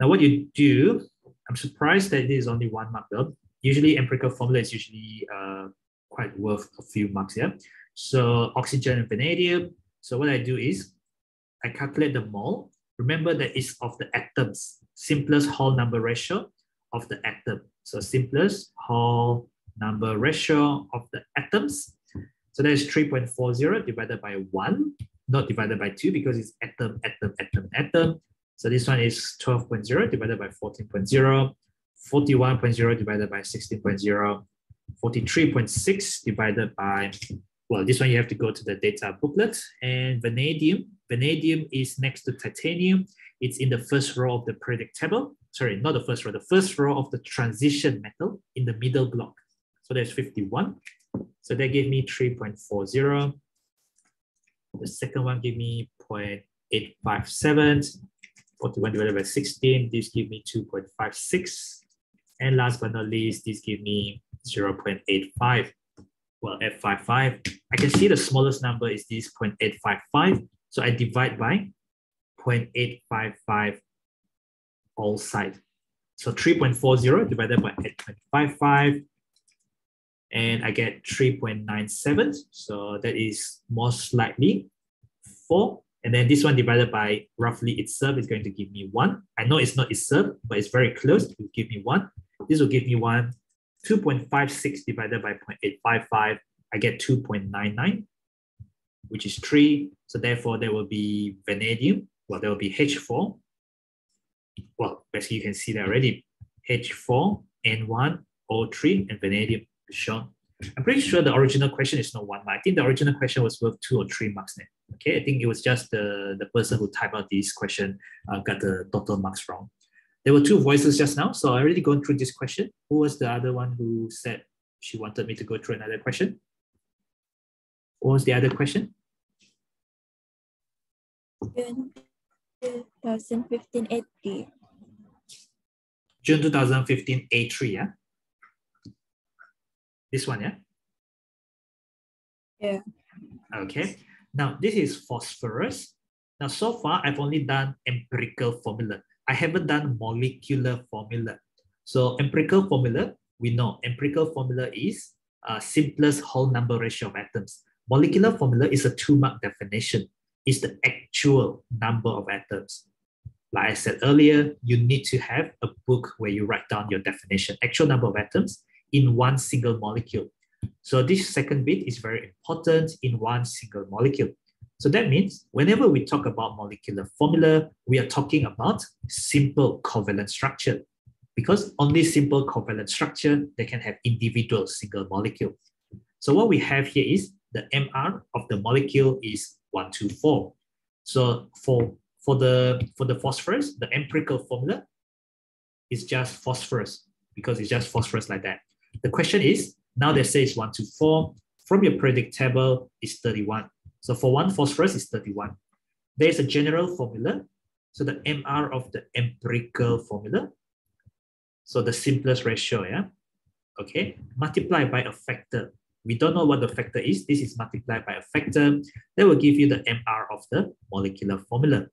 Now what you do, I'm surprised that this is only one mark though. Usually empirical formula is usually uh, quite worth a few marks, yeah? So oxygen and vanadium. So what I do is I calculate the mole. Remember that it's of the atoms, simplest whole number ratio of the atom. So simplest whole number ratio of the atoms. So that is three point four zero divided by one, not divided by two because it's atom, atom, atom, atom. So this one is twelve point zero divided by fourteen point zero, forty-one point zero divided by sixteen point zero, forty-three point six divided by, well, this one you have to go to the data booklet. And vanadium, vanadium is next to titanium. It's in the first row of the periodic table. Sorry, not the first row, the first row of the transition metal in the middle block. So there's fifty-one. So that gave me three point four zero. The second one gave me zero point eight five seven. forty-one divided by sixteen, this gives me two point five six. And last but not least, this gives me zero point eight five. Well, F five five. I can see the smallest number is this zero point eight five five. So I divide by zero point eight five five all sides. So three point four zero divided by eight point five five. And I get three point nine seven. So that is most likely four. And then this one divided by roughly itself is going to give me one. I know it's not itself, but it's very close. It will give me one. This will give me one. two point five six divided by zero point eight five five, I get two point nine nine, which is three. So therefore there will be vanadium. Well, there will be H four. Well, basically you can see that already. H four, N one, O three, and vanadium is shown. I'm pretty sure the original question is not one mark. I think the original question was worth two or three marks. Net. Okay, I think it was just the, the person who typed out this question uh, got the total marks wrong. There were two voices just now, so I already gone through this question. Who was the other one who said she wanted me to go through another question? What was the other question? June twenty fifteen A three. June twenty fifteen A three, yeah? This one, yeah? Yeah. Okay. Now, this is phosphorus. Now, so far, I've only done empirical formula. I haven't done molecular formula. So empirical formula, we know empirical formula is uh, simplest whole number ratio of atoms. Molecular formula is a two-mark definition. It's the actual number of atoms. Like I said earlier, you need to have a book where you write down your definition, actual number of atoms in one single molecule. So this second bit is very important, in one single molecule. So that means whenever we talk about molecular formula, we are talking about simple covalent structure, because only simple covalent structure, they can have individual single molecule. So what we have here is the M R of the molecule is one two four. So for, for, the, for the phosphorus, the empirical formula is just phosphorus, because it's just phosphorus like that. The question is, now they say it's one two four, from your periodic table is thirty-one. So for one phosphorus is thirty-one. There is a general formula. So the M R of the empirical formula. So the simplest ratio, yeah? Okay, multiplied by a factor. We don't know what the factor is. This is multiplied by a factor. That will give you the M R of the molecular formula.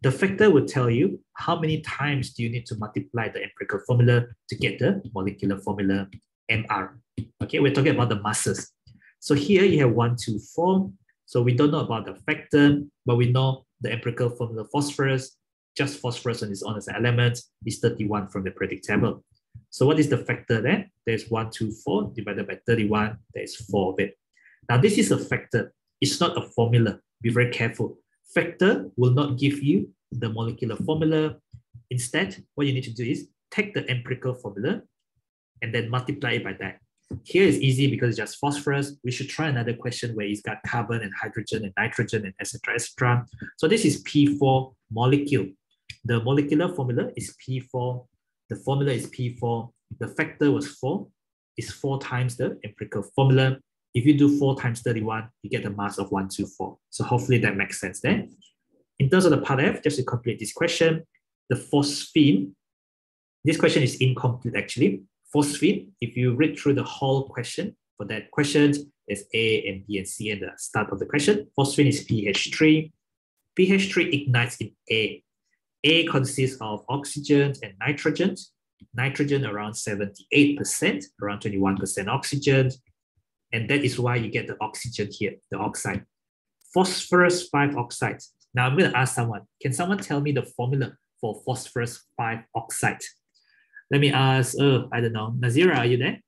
The factor will tell you how many times do you need to multiply the empirical formula to get the molecular formula M R. Okay, we're talking about the masses. So here you have one, two, four. So we don't know about the factor, but we know the empirical formula phosphorus, just phosphorus on its own as an element, is thirty-one from the periodic table. So what is the factor there? There's one, two, four divided by thirty-one. There's four of it. Now, this is a factor. It's not a formula. Be very careful. Factor will not give you the molecular formula. Instead, what you need to do is take the empirical formula and then multiply it by that. Here is easy because it's just phosphorus. We should try another question where it's got carbon and hydrogen and nitrogen and et cetera, et cetera. So this is P four molecule. The molecular formula is P four. The formula is P four. The factor was four. It's four times the empirical formula. If you do four times thirty-one, you get the mass of one hundred twenty-four. So hopefully that makes sense there. In terms of the part F, just to complete this question, the phosphine, this question is incomplete actually. Phosphine, if you read through the whole question, for that question, there's A and B and C at the start of the question. Phosphine is P H three. P H three ignites in A. A consists of oxygen and nitrogen. Nitrogen around seventy-eight percent, around twenty-one percent oxygen. And that is why you get the oxygen here, the oxide. Phosphorus five oxide. Now I'm going to ask someone, can someone tell me the formula for phosphorus five oxide? Let me ask, oh, I don't know, Nazira, are you there?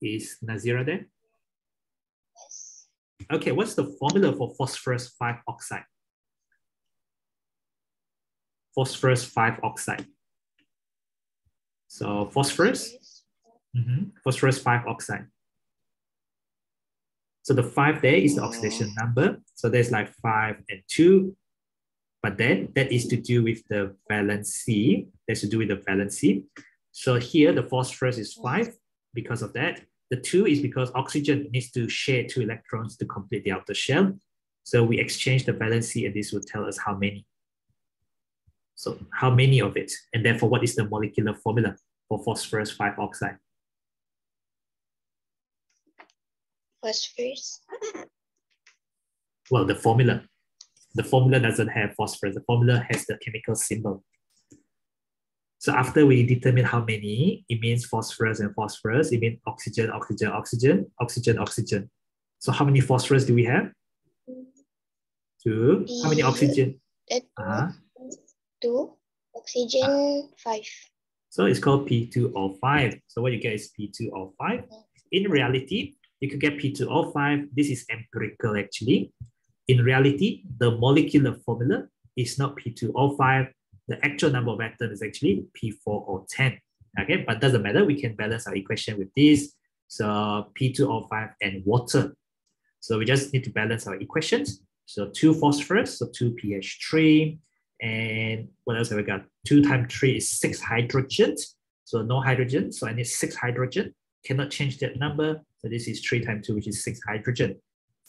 Is Nazira there? Yes. Okay, what's the formula for phosphorus five oxide? Phosphorus five oxide. So phosphorus, mm-hmm, phosphorus five oxide. So the five there is the oxidation number. So there's like five and two. But then that is to do with the valency. That's to do with the valency. So here the phosphorus is five because of that. The two is because oxygen needs to share two electrons to complete the outer shell. So we exchange the valency and this will tell us how many. So how many of it? And therefore what is the molecular formula for phosphorus five oxide? Phosphorus. Well, the formula. The formula doesn't have phosphorus. The formula has the chemical symbol. So after we determine how many, it means phosphorus and phosphorus. It means oxygen, oxygen, oxygen, oxygen, oxygen. So how many phosphorus do we have? Two. How many oxygen? Uh-huh. Two. Oxygen, uh-huh. Five. So it's called P two O five. So what you get is P two O five. In reality, you could get P two O five. This is empirical actually. In reality, the molecular formula is not P two O five. The actual number of atoms is actually P four O ten. Okay, but doesn't matter. We can balance our equation with this. So P two O five and water. So we just need to balance our equations. So two phosphorus, so two P H three. And what else have we got? Two times three is six hydrogens. So no hydrogen. So I need six hydrogen. Cannot change that number. So this is three times two, which is six hydrogen.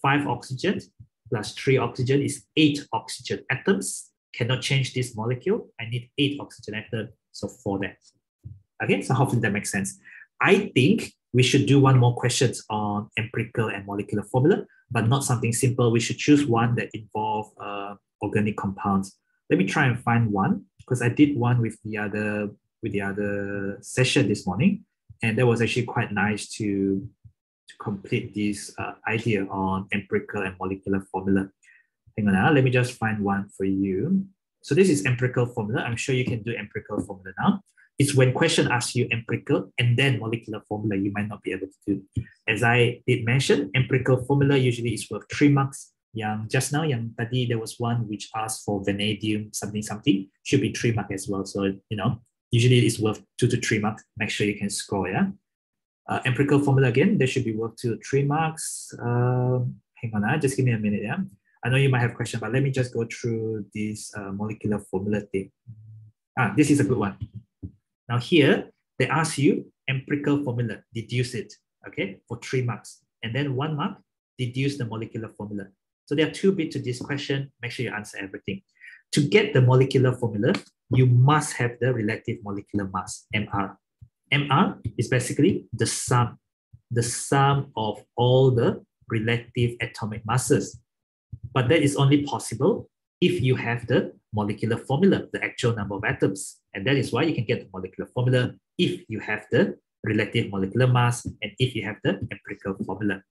Five oxygen plus three oxygen is eight oxygen atoms. Cannot change this molecule. I need eight oxygen atoms, so four there. Okay, so hopefully that makes sense. I think we should do one more question on empirical and molecular formula, but not something simple. We should choose one that involves uh, organic compounds. Let me try and find one, because I did one with the other, with the other session this morning, and that was actually quite nice to complete this uh, idea on empirical and molecular formula. Hang on now, let me just find one for you. So this is empirical formula. I'm sure you can do empirical formula now. It's when question asks you empirical and then molecular formula, you might not be able to do. As I did mention, empirical formula usually is worth three marks. Yang just now, yang tadi, there was one which asked for vanadium something something, should be three mark as well. So, you know, usually it's worth two to three marks. Make sure you can score, yeah? Uh, empirical formula again, there should be worth two or three marks. Um, hang on, uh, just give me a minute. Yeah, I know you might have questions, but let me just go through this uh, molecular formula thing. Ah, this is a good one. Now here, they ask you empirical formula, deduce it, okay, for three marks. And then one mark, deduce the molecular formula. So there are two bits to this question. Make sure you answer everything. To get the molecular formula, you must have the relative molecular mass, M R. M R is basically the sum, the sum of all the relative atomic masses. But that is only possible if you have the molecular formula, the actual number of atoms. And that is why you can get the molecular formula if you have the relative molecular mass and if you have the empirical formula.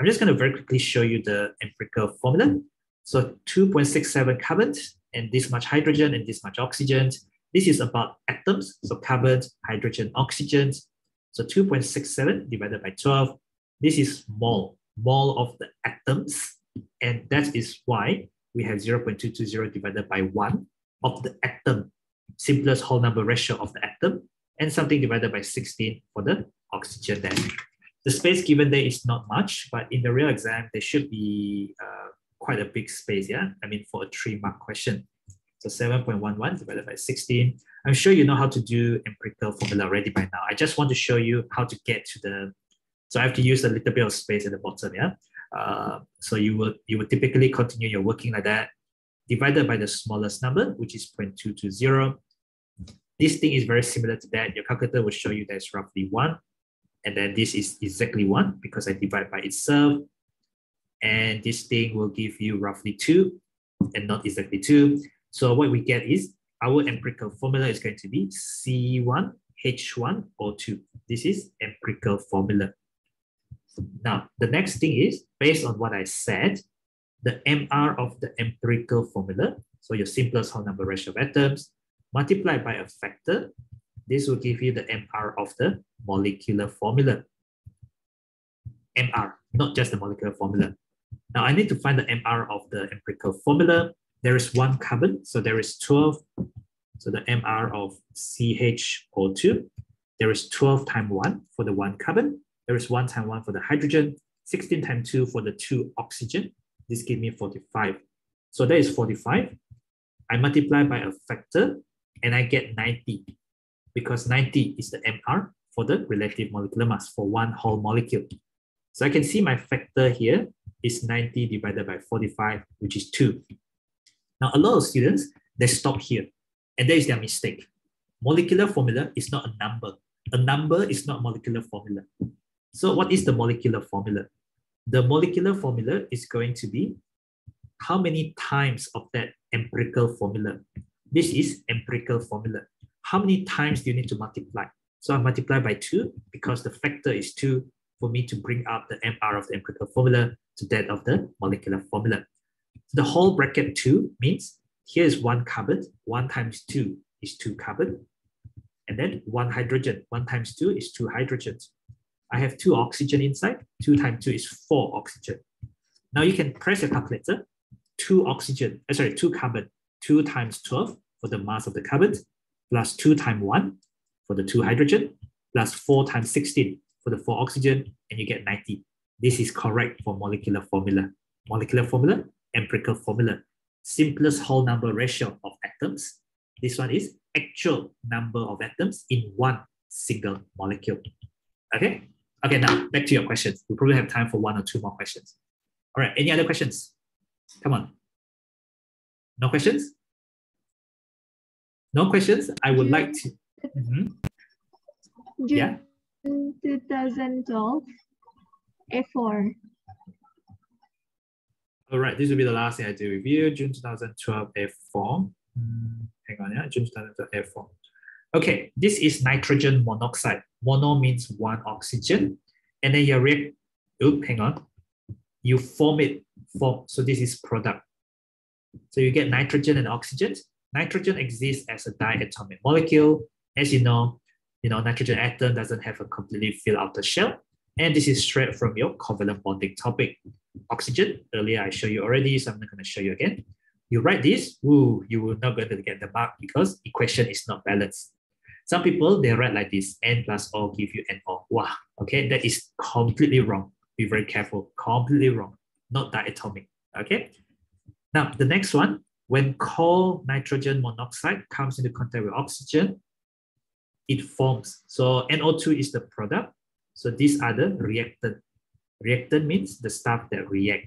I'm just going to very quickly show you the empirical formula. So two point six seven carbon and this much hydrogen and this much oxygen. This is about atoms, so carbon, hydrogen, oxygen. So two point six seven divided by twelve. This is mole, mole of the atoms. And that is why we have zero point two two zero divided by one of the atom, simplest whole number ratio of the atom, and something divided by sixteen for the oxygen there. The space given there is not much, but in the real exam, there should be uh, quite a big space, yeah? I mean, for a three mark question. So seven point one one divided by sixteen. I'm sure you know how to do empirical formula already by now. I just want to show you how to get to the, so I have to use a little bit of space at the bottom, yeah? Uh, so you will, you will typically continue your working like that, divided by the smallest number, which is zero point two two zero. This thing is very similar to that. Your calculator will show you that it's roughly one. And then this is exactly one because I divide by itself. And this thing will give you roughly two and not exactly two. So what we get is our empirical formula is going to be C one H one O two. This is empirical formula. Now, the next thing is, based on what I said, the M R of the empirical formula, so your simplest whole number ratio of atoms, multiplied by a factor, this will give you the M R of the molecular formula. M R, not just the molecular formula. Now, I need to find the M R of the empirical formula. There is one carbon, so there is twelve. So the M R of C H O two, there is twelve times one for the one carbon. There is one times one for the hydrogen, sixteen times two for the two oxygen. This gives me forty-five. So that is forty-five. I multiply by a factor and I get ninety, because ninety is the M R for the relative molecular mass for one whole molecule. So I can see my factor here is ninety divided by forty-five, which is two. Now, a lot of students, they stop here, and that is their mistake. Molecular formula is not a number. A number is not molecular formula. So what is the molecular formula? The molecular formula is going to be how many times of that empirical formula. This is empirical formula. How many times do you need to multiply? So I multiply by two because the factor is two for me to bring up the M R of the empirical formula to that of the molecular formula. The whole bracket two means here is one carbon, one times two is two carbon, and then one hydrogen, one times two is two hydrogens. I have two oxygen inside, two times two is four oxygen. Now you can press your calculator, two oxygen, uh, sorry, two carbon, two times twelve for the mass of the carbon, plus two times one for the two hydrogen, plus four times sixteen for the four oxygen, and you get ninety. This is correct for molecular formula. Molecular formula, empirical formula, simplest whole number ratio of atoms. This one is actual number of atoms in one single molecule. Okay? Okay, now back to your questions. We probably have time for one or two more questions. All right, any other questions? Come on. No questions? No questions? I would June, like to... Mm-hmm. June, yeah. two thousand twelve, A four. All right, this will be the last thing I do with you. June twenty twelve A four. Mm, hang on, yeah. June twenty twelve A four. Okay, this is nitrogen monoxide. Mono means one oxygen. And then you react. Oop, hang on. You form it. Form. So this is product. So you get nitrogen and oxygen. Nitrogen exists as a diatomic molecule. As you know, you know, nitrogen atom doesn't have a completely filled outer shell. And this is straight from your covalent bonding topic. Oxygen, earlier I showed you already, so I'm not going to show you again. You write this, woo, you will not going to get the mark because equation is not balanced. Some people, they write like this, N plus O give you N O. Wow, okay, that is completely wrong. Be very careful, completely wrong, not diatomic, okay? Now, the next one, when cold nitrogen monoxide comes into contact with oxygen, it forms. So N O two is the product. So these are the reactant. Reactant means the stuff that react.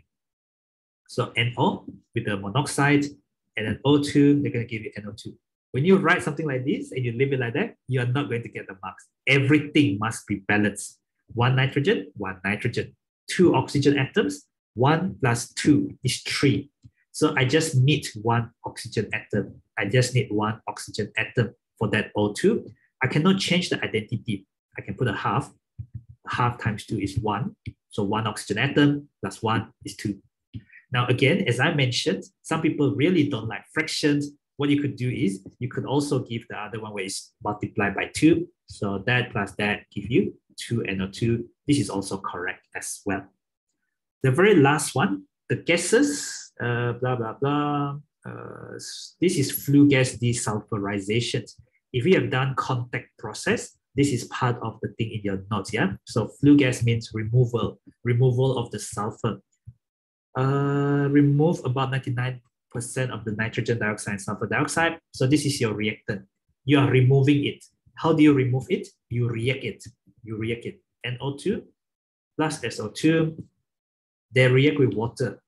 So N O with the monoxide and then O two, they're going to give you N O two. When you write something like this and you leave it like that, you are not going to get the marks. Everything must be balanced. One nitrogen, one nitrogen. Two oxygen atoms, one plus two is three. So I just need one oxygen atom. I just need one oxygen atom for that O two. I cannot change the identity. I can put a half. Half times two is one. So one oxygen atom plus one is two. Now, again, as I mentioned, some people really don't like fractions. what you could do is you could also give the other one where it's multiplied by two. So that plus that give you two and or two. This is also correct as well. The very last one, the gases, uh, blah, blah, blah. Uh, this is flue gas desulfurization. If you have done contact process, this is part of the thing in your notes, yeah? So flue gas means removal, removal of the sulfur. Uh, remove about ninety-nine percent of the nitrogen dioxide and sulfur dioxide. So this is your reactant. You are removing it. How do you remove it? You react it. You react it. N O two plus S O two. They react with water.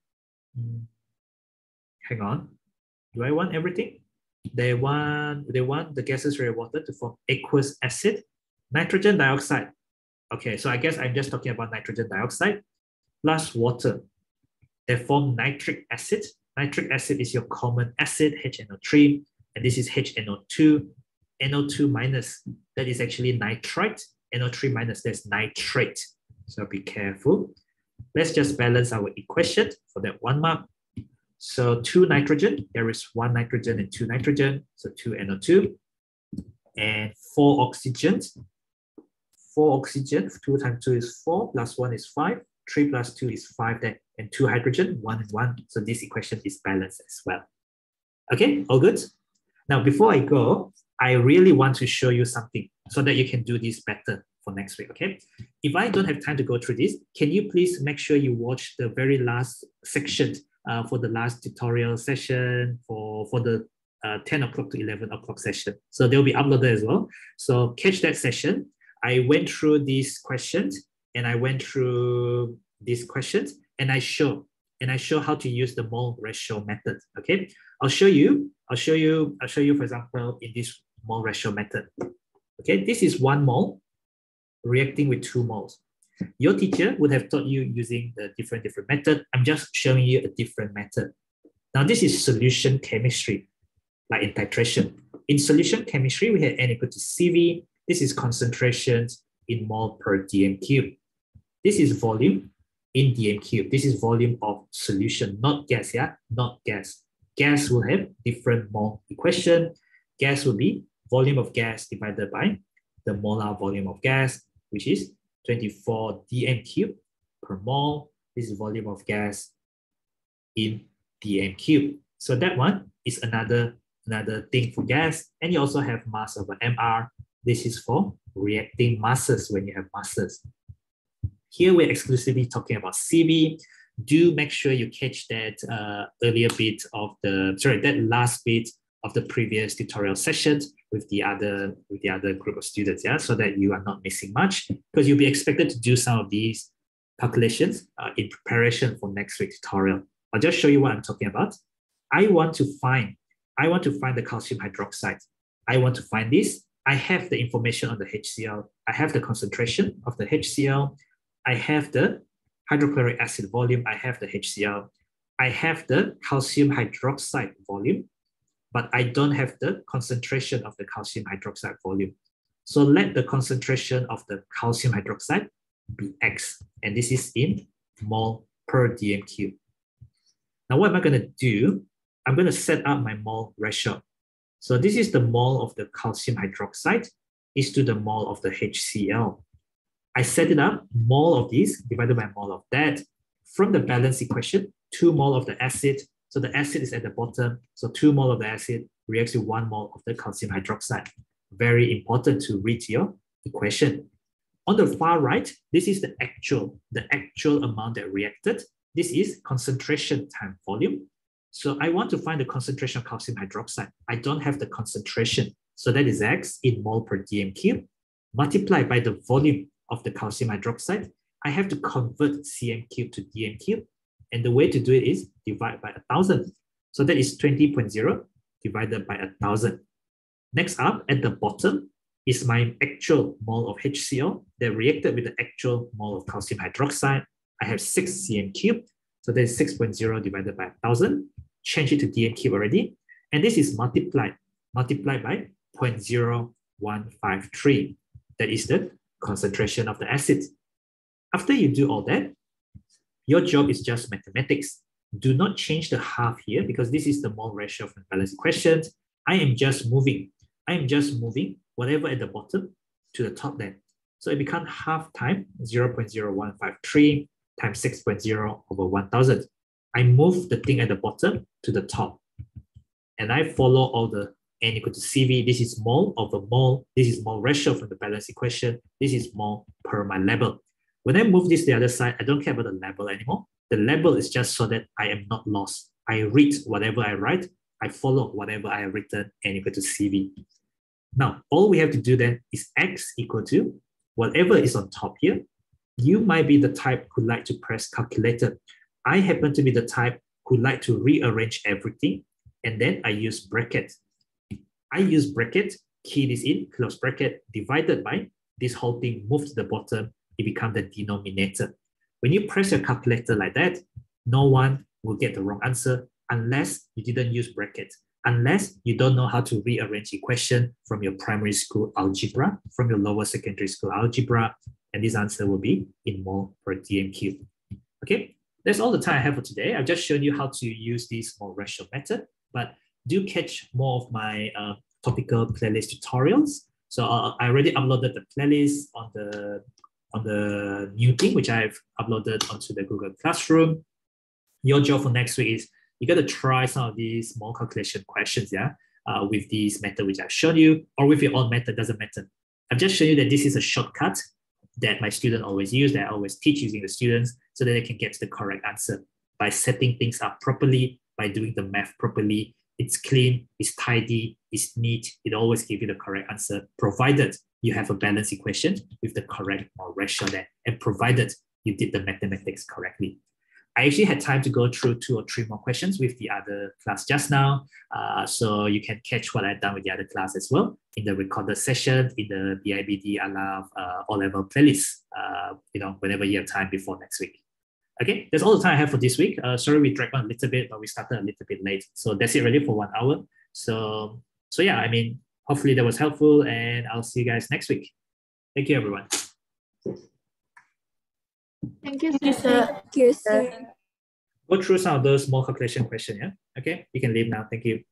Hang on. Do I want everything? They want, they want the gases react water to form aqueous acid, nitrogen dioxide. Okay, so I guess I'm just talking about nitrogen dioxide plus water. They form nitric acid. Nitric acid is your common acid, H N O three, and this is H N O two. N O two minus, that is actually nitrite. N O three minus, that's nitrate. So be careful. Let's just balance our equation for that one mark. So two nitrogen, there is one nitrogen and two nitrogen, so two N O two, and four oxygens. Four oxygen, two times two is four, plus one is five, three plus two is five, there, and two hydrogen, one and one. So this equation is balanced as well. Okay, all good? Now, before I go, I really want to show you something so that you can do this better for next week, okay? If I don't have time to go through this, can you please make sure you watch the very last section uh, for the last tutorial session for, for the uh, ten o'clock to eleven o'clock session. So they'll be uploaded as well. So catch that session. I went through these questions and I went through these questions and I show, and I show how to use the mole ratio method, okay? I'll show you, I'll show you, I'll show you, for example, in this mole ratio method. Okay, this is one mole reacting with two moles. Your teacher would have taught you using the different, different method. I'm just showing you a different method. Now this is solution chemistry, like in titration. In solution chemistry, we had N equal to C V. This is concentration in mole per D M cube. This is volume in D M cube. This is volume of solution, not gas, yeah? Not gas. Gas will have different mole equation. Gas will be volume of gas divided by the molar volume of gas, which is twenty-four D M cube per mole. This is volume of gas in D M cube. So that one is another, another thing for gas. And you also have mass over M R. This is for reacting masses when you have masses. Here we're exclusively talking about C V. Do make sure you catch that uh, earlier bit of the, sorry, that last bit of the previous tutorial sessions with the other with the other group of students, yeah, so that you are not missing much, because you'll be expected to do some of these calculations uh, in preparation for next week's tutorial. I'll just show you what I'm talking about. I want to find, I want to find the calcium hydroxide. I want to find this. I have the information on the HCl. I have the concentration of the HCl. I have the hydrochloric acid volume. I have the HCl. I have the calcium hydroxide volume, but I don't have the concentration of the calcium hydroxide volume. So let the concentration of the calcium hydroxide be X, and this is in mole per D M cube. Now what am I gonna do? I'm gonna set up my mole ratio. So this is the mole of the calcium hydroxide is to the mole of the HCl. I set it up, mole of this divided by mole of that. From the balance equation, two mole of the acid. So the acid is at the bottom. So two mole of the acid reacts with one mole of the calcium hydroxide. Very important to read your equation. On the far right, this is the actual, the actual amount that reacted. This is concentration times volume. So I want to find the concentration of calcium hydroxide. I don't have the concentration. So that is X in mole per D M cube multiplied by the volume of the calcium hydroxide. I have to convert C M cube to D M cube. And the way to do it is divide by one thousand. So that is twenty point zero divided by one thousand. Next up, at the bottom, is my actual mole of HCl that reacted with the actual mole of calcium hydroxide. I have six C M cubed. So that is six point zero divided by one thousand. Change it to D M cube already. And this is multiplied, multiplied by zero point zero one five three. That is the concentration of the acid. After you do all that, your job is just mathematics. do not change the half here because this is the more ratio of the balanced equations. I am just moving. I am just moving whatever at the bottom to the top then. So it becomes half time zero point zero one five three times six point zero over one thousand. I move the thing at the bottom to the top. And I follow all the n equal to C V. This is mole over mole. This is mole ratio from the balanced equation. This is mole per my level. When I move this to the other side, I don't care about the level anymore. The level is just so that I am not lost. I read whatever I write. I follow whatever I have written, n equal to C V. Now, all we have to do then is x equal to whatever is on top here. You might be the type who like to press calculator. I happen to be the type who like to rearrange everything. And then I use bracket. I use bracket, key this in, close bracket, divided by this whole thing moved to the bottom. It becomes the denominator. When you press your calculator like that, no one will get the wrong answer unless you didn't use bracket, unless you don't know how to rearrange equation from your primary school algebra, from your lower secondary school algebra, and this answer will be in mole per D M Q. Okay, that's all the time I have for today. I've just shown you how to use this mole ratio method, but do catch more of my uh, topical playlist tutorials. So uh, I already uploaded the playlist on the on the new thing, which I've uploaded onto the Google Classroom. Your job for next week is you got to try some of these more calculation questions, yeah, uh, with this method which I've shown you, or with your own method, doesn't matter. I've just shown you that this is a shortcut that my students always use, that I always teach using the students so that they can get to the correct answer by setting things up properly, by doing the math properly. It's clean, it's tidy, it's neat. It always gives you the correct answer, provided you have a balanced equation with the correct mole ratio there, and provided you did the mathematics correctly. I actually had time to go through two or three more questions with the other class just now. Uh, so you can catch what I've done with the other class as well in the recorded session, in the B I B D ALAF uh, O Level playlist, uh, you know, whenever you have time before next week. Okay, that's all the time I have for this week. Uh, sorry we dragged on a little bit, but we started a little bit late. So that's it really for one hour. So, so yeah, I mean, hopefully that was helpful, and I'll see you guys next week. Thank you, everyone. Thank you, sir. Thank you, sir. Go through some of those more calculation questions, yeah? Okay, you can leave now. Thank you.